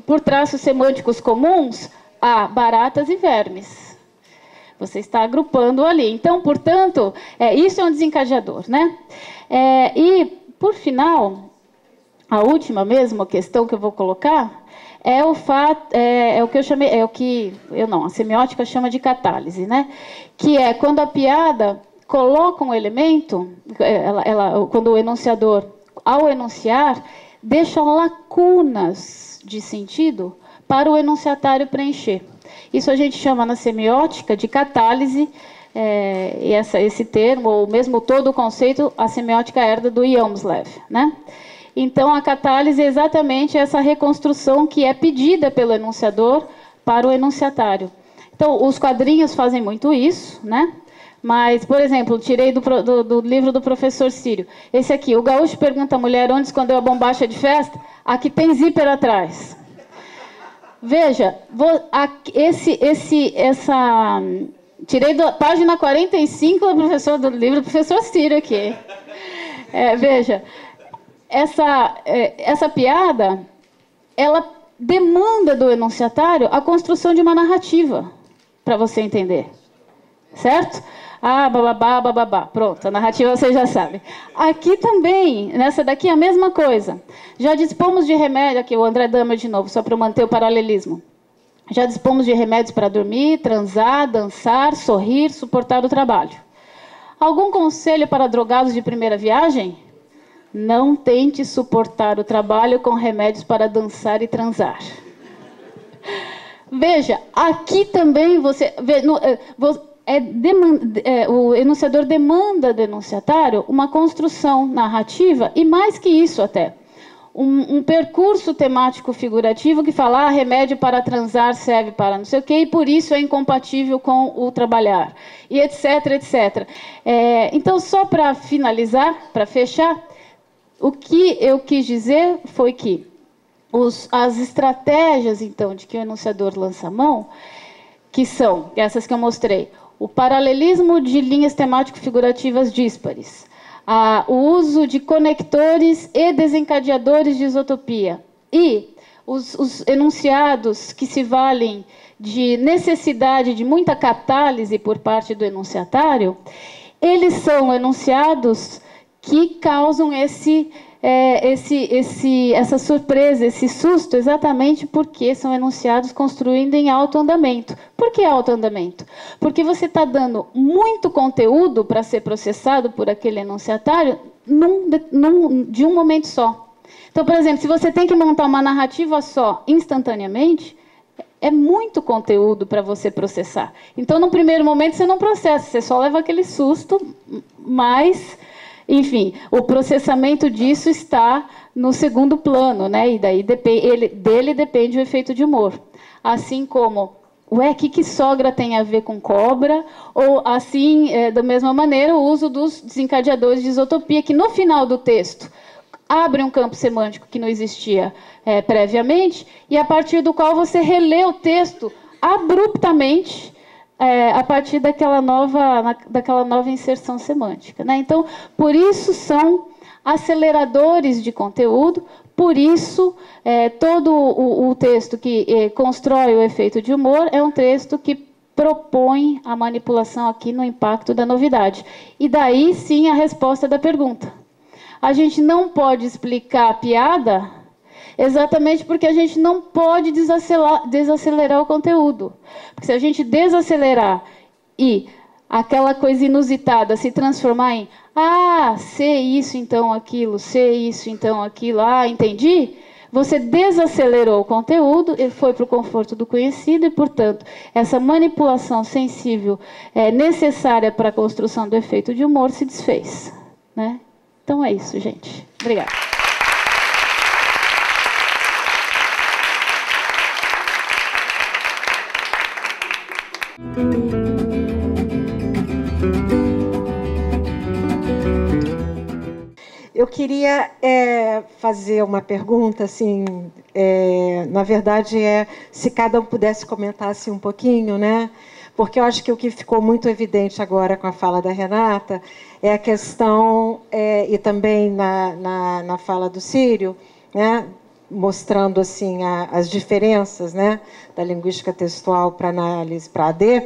por traços semânticos comuns a baratas e vermes. Você está agrupando ali. Então, portanto, isso é um desencadeador, né? E, por final... A última mesmo questão que eu vou colocar é o fato, o que eu chamei, a semiótica chama de catálise, né? Que é quando a piada coloca um elemento, quando o enunciador, ao enunciar, deixa lacunas de sentido para o enunciatário preencher. Isso a gente chama na semiótica de catálise. Esse termo, ou mesmo todo o conceito, a semiótica herda do Iomslev, né? Então, a catálise é exatamente essa reconstrução que é pedida pelo enunciador para o enunciatário. Então, os quadrinhos fazem muito isso, né? Mas, por exemplo, tirei do livro do professor Sírio. Esse aqui, o gaúcho pergunta à mulher onde escondeu a bombacha de festa? Aqui tem zíper atrás. Veja, tirei da página 45 do livro do professor Sírio aqui. Veja... Essa piada, ela demanda do enunciatário a construção de uma narrativa, para você entender, certo? Ah, bababá, bababá, pronto, a narrativa você já sabe. Aqui também, nessa daqui, a mesma coisa. Já dispomos de remédio, aqui o André Dahmer de novo, só para manter o paralelismo. Já dispomos de remédios para dormir, transar, dançar, sorrir, suportar o trabalho. Algum conselho para drogados de primeira viagem? Não tente suportar o trabalho com remédios para dançar e transar. Veja, aqui também você... o enunciador demanda do enunciatário uma construção narrativa, e mais que isso até. Um percurso temático figurativo que fala remédio para transar serve para não sei o quê, e por isso é incompatível com o trabalhar, e etc, etc. Então, só para finalizar, para fechar, o que eu quis dizer foi que as estratégias, então, de que o enunciador lança a mão, que são essas que eu mostrei, o paralelismo de linhas temático-figurativas díspares, o uso de conectores e desencadeadores de isotopia, e os enunciados que se valem de necessidade de muita catálise por parte do enunciatário, eles são enunciados que causam essa surpresa, esse susto, exatamente porque são enunciados construindo em alto andamento. Por que alto andamento? Porque você está dando muito conteúdo para ser processado por aquele enunciatário de um momento só. Então, por exemplo, se você tem que montar uma narrativa só instantaneamente, é muito conteúdo para você processar. Então, no primeiro momento, você não processa, você só leva aquele susto, mas... Enfim, o processamento disso está no segundo plano, né? E daí dele depende o efeito de humor. Assim como, o que sogra tem a ver com cobra? Ou assim, da mesma maneira, o uso dos desencadeadores de isotopia, que no final do texto abre um campo semântico que não existia previamente, e a partir do qual você relê o texto abruptamente, a partir daquela nova inserção semântica, né? Então, por isso são aceleradores de conteúdo, por isso todo o texto que constrói o efeito de humor é um texto que propõe a manipulação aqui no impacto da novidade. E daí, sim, a resposta da pergunta. A gente não pode explicar a piada exatamente porque a gente não pode desacelerar o conteúdo. Porque se a gente desacelerar e aquela coisa inusitada se transformar em ser isso, então aquilo, ser isso, então aquilo, entendi, você desacelerou o conteúdo, ele foi para o conforto do conhecido e, portanto, essa manipulação sensível necessária para a construção do efeito de humor se desfez, né? Então é isso, gente. Obrigada. Eu queria fazer uma pergunta, assim, na verdade, se cada um pudesse comentar assim, um pouquinho, né? Porque eu acho que o que ficou muito evidente agora com a fala da Renata é a questão, e também na fala do Sírio, né? Mostrando assim as diferenças, né, da linguística textual para análise, para AD,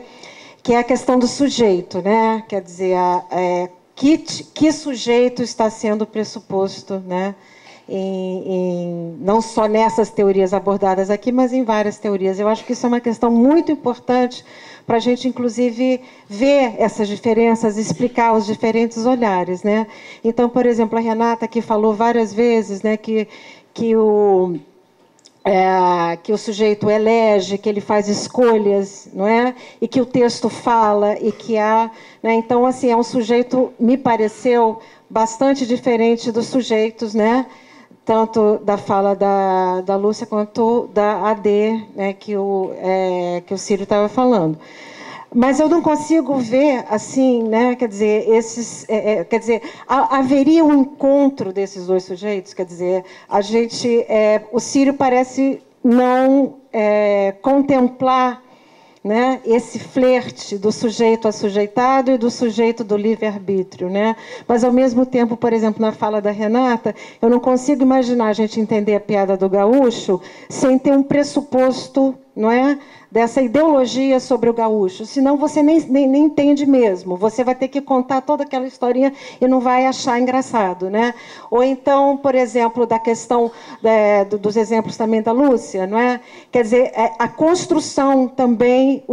que é a questão do sujeito, né? Quer dizer, que sujeito está sendo pressuposto, né, não só nessas teorias abordadas aqui, mas em várias teorias. Eu acho que isso é uma questão muito importante para a gente, inclusive, ver essas diferenças, explicar os diferentes olhares, né? Então, por exemplo, a Renata que falou várias vezes, né, que o sujeito elege, que ele faz escolhas, não é? E que o texto fala, e que há... Né? Então, assim, é um sujeito, me pareceu, bastante diferente dos sujeitos, né? Tanto da fala da Lúcia quanto da AD, né? Que o Sírio estava falando. Mas eu não consigo ver, assim, né? Quer dizer, haveria um encontro desses dois sujeitos? Quer dizer, a gente, o Sírio parece não contemplar, né, esse flerte do sujeito assujeitado e do sujeito do livre-arbítrio, né? Mas, ao mesmo tempo, por exemplo, na fala da Renata, eu não consigo imaginar a gente entender a piada do gaúcho sem ter um pressuposto, não é, dessa ideologia sobre o gaúcho, senão você nem entende mesmo, você vai ter que contar toda aquela historinha e não vai achar engraçado, né? Ou então, por exemplo, da questão dos exemplos também da Lúcia, não é? Quer dizer, a construção também,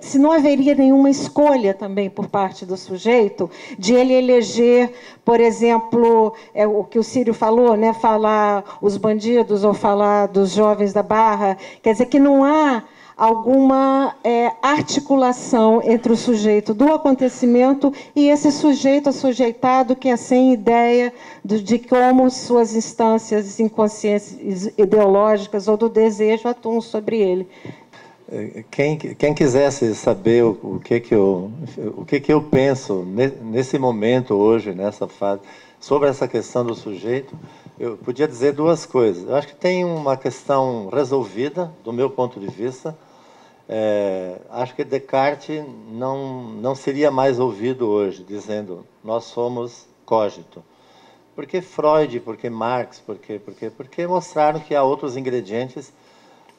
se não haveria nenhuma escolha também por parte do sujeito de ele eleger, por exemplo, o que o Sírio falou, né? Falar os bandidos ou falar dos jovens da Barra, quer dizer que não há alguma articulação entre o sujeito do acontecimento e esse sujeito sujeitado que é sem ideia de como suas instâncias inconscientes ideológicas ou do desejo atuam sobre ele. Quem quisesse saber o que eu penso nesse momento hoje, nessa fase, sobre essa questão do sujeito, eu podia dizer duas coisas. Eu acho que tem uma questão resolvida, do meu ponto de vista. Acho que Descartes não seria mais ouvido hoje, dizendo nós somos cogito. Porque Freud, porque Marx, porque mostraram que há outros ingredientes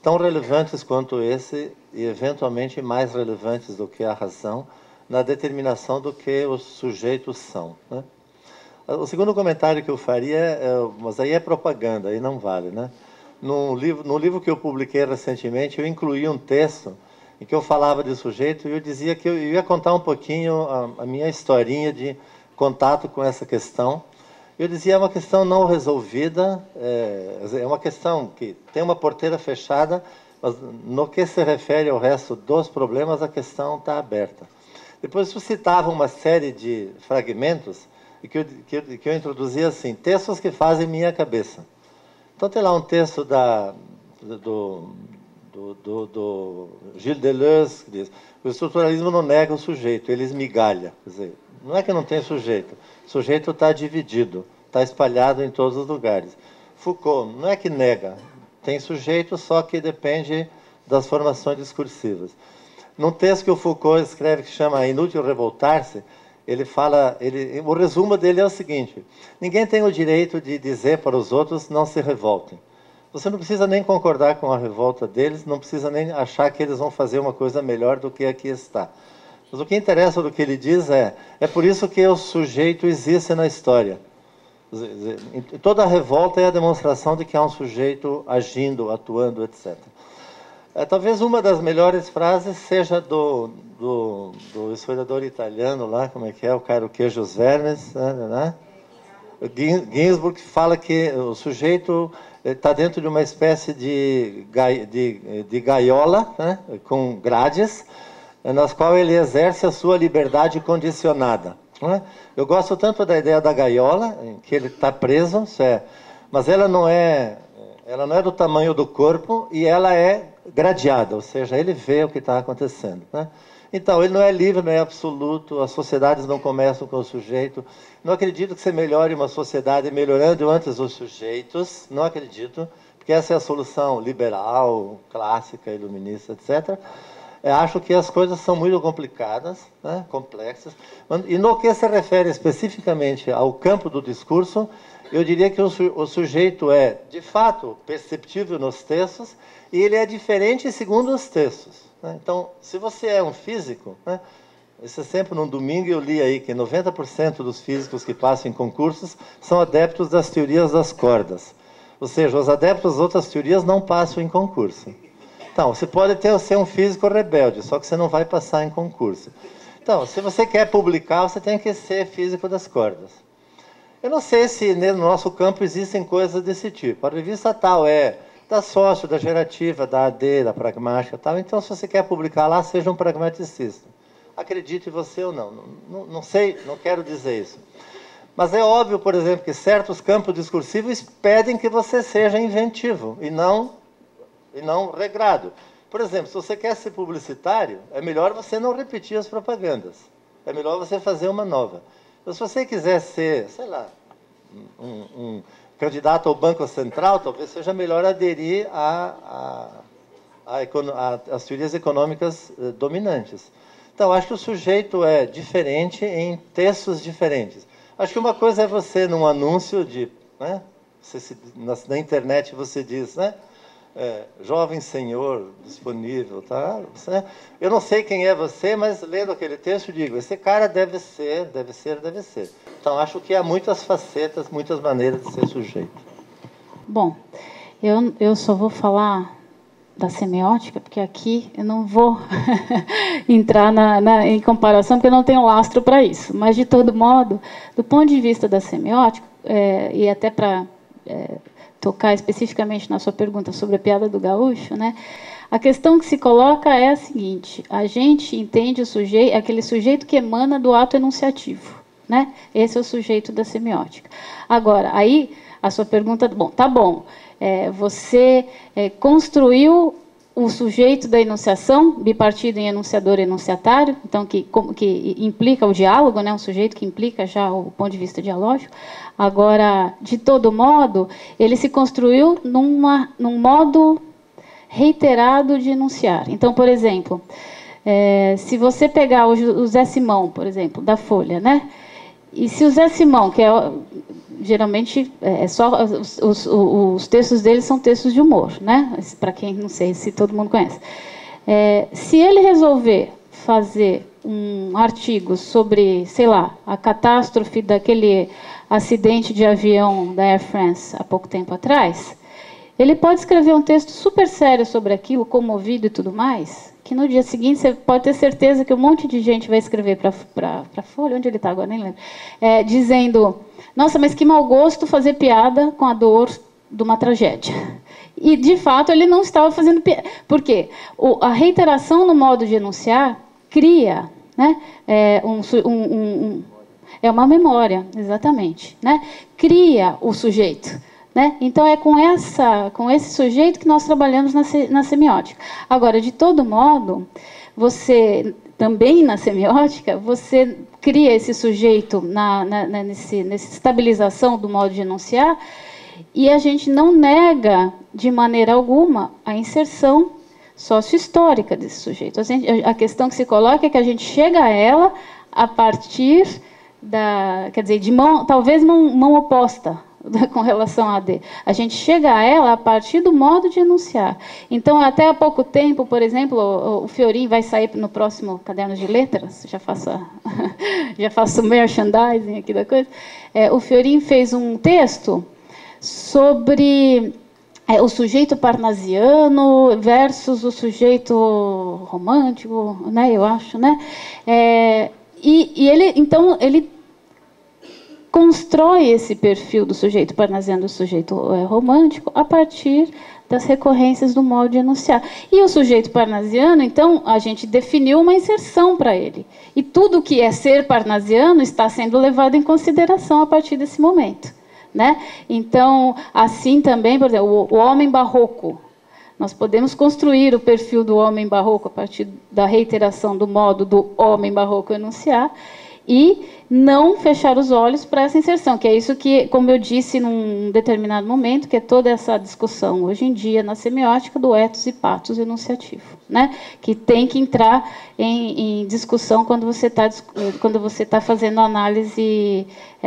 tão relevantes quanto esse e, eventualmente, mais relevantes do que a razão na determinação do que os sujeitos são, né? O segundo comentário que eu faria, mas aí é propaganda, aí não vale, né? No livro que eu publiquei recentemente, eu incluí um texto em que eu falava de sujeito e eu dizia que eu ia contar um pouquinho a minha historinha de contato com essa questão. Eu dizia, é uma questão não resolvida, é uma questão que tem uma porteira fechada, mas no que se refere ao resto dos problemas, a questão está aberta. Depois eu citava uma série de fragmentos que eu introduzia assim, textos que fazem minha cabeça. Então tem lá um texto do Gilles Deleuze, que diz, o estruturalismo não nega o sujeito, ele esmigalha. Quer dizer, não é que não tem sujeito, o sujeito está dividido, está espalhado em todos os lugares. Foucault, não é que nega, tem sujeito, só que depende das formações discursivas. Num texto que o Foucault escreve que chama Inútil Revoltar-se, ele fala, o resumo dele é o seguinte, ninguém tem o direito de dizer para os outros não se revoltem. Você não precisa nem concordar com a revolta deles, não precisa nem achar que eles vão fazer uma coisa melhor do que aqui está. Mas o que interessa do que ele diz é por isso que o sujeito existe na história. Toda revolta é a demonstração de que há um sujeito agindo, atuando, etc. Talvez uma das melhores frases seja do historiador italiano lá, como é que é, o cara, o Queijo os Vermes, né? Ginsburg fala que o sujeito está dentro de uma espécie de gaiola, né? Com grades, nas quais ele exerce a sua liberdade condicionada, né? Eu gosto tanto da ideia da gaiola, em que ele está preso, mas ela não é do tamanho do corpo e ela é gradeada, ou seja, ele vê o que está acontecendo, né? Então, ele não é livre, não é absoluto, as sociedades não começam com o sujeito. Não acredito que você melhore uma sociedade melhorando antes os sujeitos, não acredito, porque essa é a solução liberal, clássica, iluminista, etc. Acho que as coisas são muito complicadas, né? Complexas. E no que se refere especificamente ao campo do discurso, eu diria que o sujeito é, de fato, perceptível nos textos, e ele é diferente segundo os textos, né? Então, se você é um físico, né? Esse sempre num domingo eu li aí que 90% dos físicos que passam em concursos são adeptos das teorias das cordas. Ou seja, os adeptos das outras teorias não passam em concurso. Então, você pode ser um físico rebelde, só que você não vai passar em concurso. Então, se você quer publicar, você tem que ser físico das cordas. Eu não sei se no nosso campo existem coisas desse tipo. A revista tal é da Sócio, da Gerativa, da AD, da Pragmática, tal. Então, se você quer publicar lá, seja um pragmaticista. Acredite você ou não. Não sei, não quero dizer isso. Mas é óbvio, por exemplo, que certos campos discursivos pedem que você seja inventivo e não regrado. Por exemplo, se você quer ser publicitário, é melhor você não repetir as propagandas. É melhor você fazer uma nova. Então, se você quiser ser, sei lá, um candidato ao Banco Central, talvez seja melhor aderir às teorias econômicas dominantes. Então, acho que o sujeito é diferente em textos diferentes. Acho que uma coisa é você, num anúncio, né, na internet você diz, né, jovem senhor disponível, tá? Você, eu não sei quem é você, mas lendo aquele texto digo, esse cara deve ser. Então acho que há muitas facetas, muitas maneiras de ser sujeito. Bom, eu só vou falar da semiótica, porque aqui eu não vou entrar em comparação, porque eu não tenho lastro para isso. Mas, de todo modo, do ponto de vista da semiótica, e até para tocar especificamente na sua pergunta sobre a piada do gaúcho, né, a questão que se coloca é a seguinte: a gente entende o sujeito, aquele sujeito que emana do ato enunciativo, né? Esse é o sujeito da semiótica. Agora, aí, a sua pergunta... Bom, tá bom. Você construiu o sujeito da enunciação, bipartido em enunciador e enunciatário, então, que implica o diálogo, né, um sujeito que implica já o ponto de vista dialógico. Agora, de todo modo, ele se construiu num modo reiterado de enunciar. Então, por exemplo, se você pegar o Zé Simão, por exemplo, da Folha, né, e se o Zé Simão, que é... Geralmente, só os textos dele são textos de humor, né? Para quem não sei se todo mundo conhece. Se ele resolver fazer um artigo sobre, sei lá, a catástrofe daquele acidente de avião da Air France há pouco tempo atrás, ele pode escrever um texto super sério sobre aquilo, comovido e tudo mais, que no dia seguinte você pode ter certeza que um monte de gente vai escrever para a Folha, onde ele está agora, nem lembro, dizendo... Nossa, mas que mau gosto fazer piada com a dor de uma tragédia. E, de fato, ele não estava fazendo piada. Por quê? A reiteração no modo de enunciar cria, né, uma memória, exatamente, né? Cria o sujeito, né? Então, é com esse sujeito que nós trabalhamos na semiótica. Agora, de todo modo, você... Também na semiótica, você cria esse sujeito nessa estabilização do modo de enunciar, e a gente não nega, de maneira alguma, a inserção sócio-histórica desse sujeito. A questão que se coloca é que a gente chega a ela a partir da... Quer dizer, de mão, talvez mão oposta com relação a D. A gente chega a ela a partir do modo de enunciar. Então, até há pouco tempo, por exemplo, o Fiorim vai sair no próximo Caderno de Letras, já faço merchandising aqui da coisa. O Fiorim fez um texto sobre o sujeito parnasiano versus o sujeito romântico, né, eu acho, né? E ele, então, ele constrói esse perfil do sujeito parnasiano, do sujeito romântico, a partir das recorrências do modo de enunciar. E o sujeito parnasiano, então, a gente definiu uma inserção para ele. E tudo que é ser parnasiano está sendo levado em consideração a partir desse momento, né? Então, assim também, por exemplo, o homem barroco. Nós podemos construir o perfil do homem barroco a partir da reiteração do modo do homem barroco enunciar, e não fechar os olhos para essa inserção, que é isso que, como eu disse num determinado momento, que é toda essa discussão hoje em dia na semiótica do ethos e pathos enunciativo, né? Que tem que entrar em discussão quando você está fazendo análise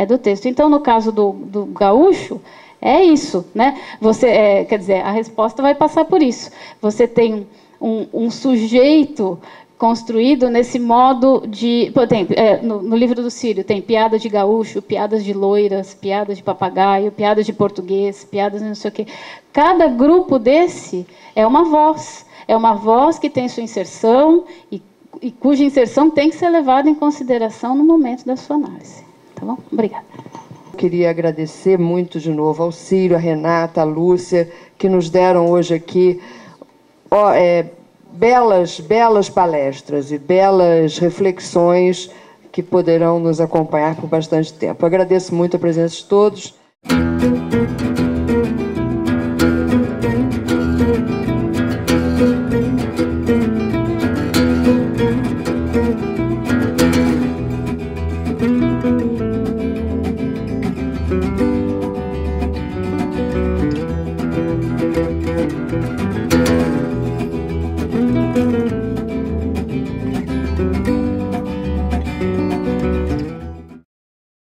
do texto. Então, no caso do gaúcho, é isso, né? Você, quer dizer, a resposta vai passar por isso. Você tem um sujeito construído nesse modo de... No livro do Sírio tem piada de gaúcho, piadas de loiras, piadas de papagaio, piadas de português, piadas de não sei o quê. Cada grupo desse é uma voz que tem sua inserção e cuja inserção tem que ser levada em consideração no momento da sua análise. Tá bom? Obrigada. Eu queria agradecer muito de novo ao Sírio, à Renata, à Lúcia, que nos deram hoje aqui... belas palestras e belas reflexões que poderão nos acompanhar por bastante tempo. Eu agradeço muito a presença de todos.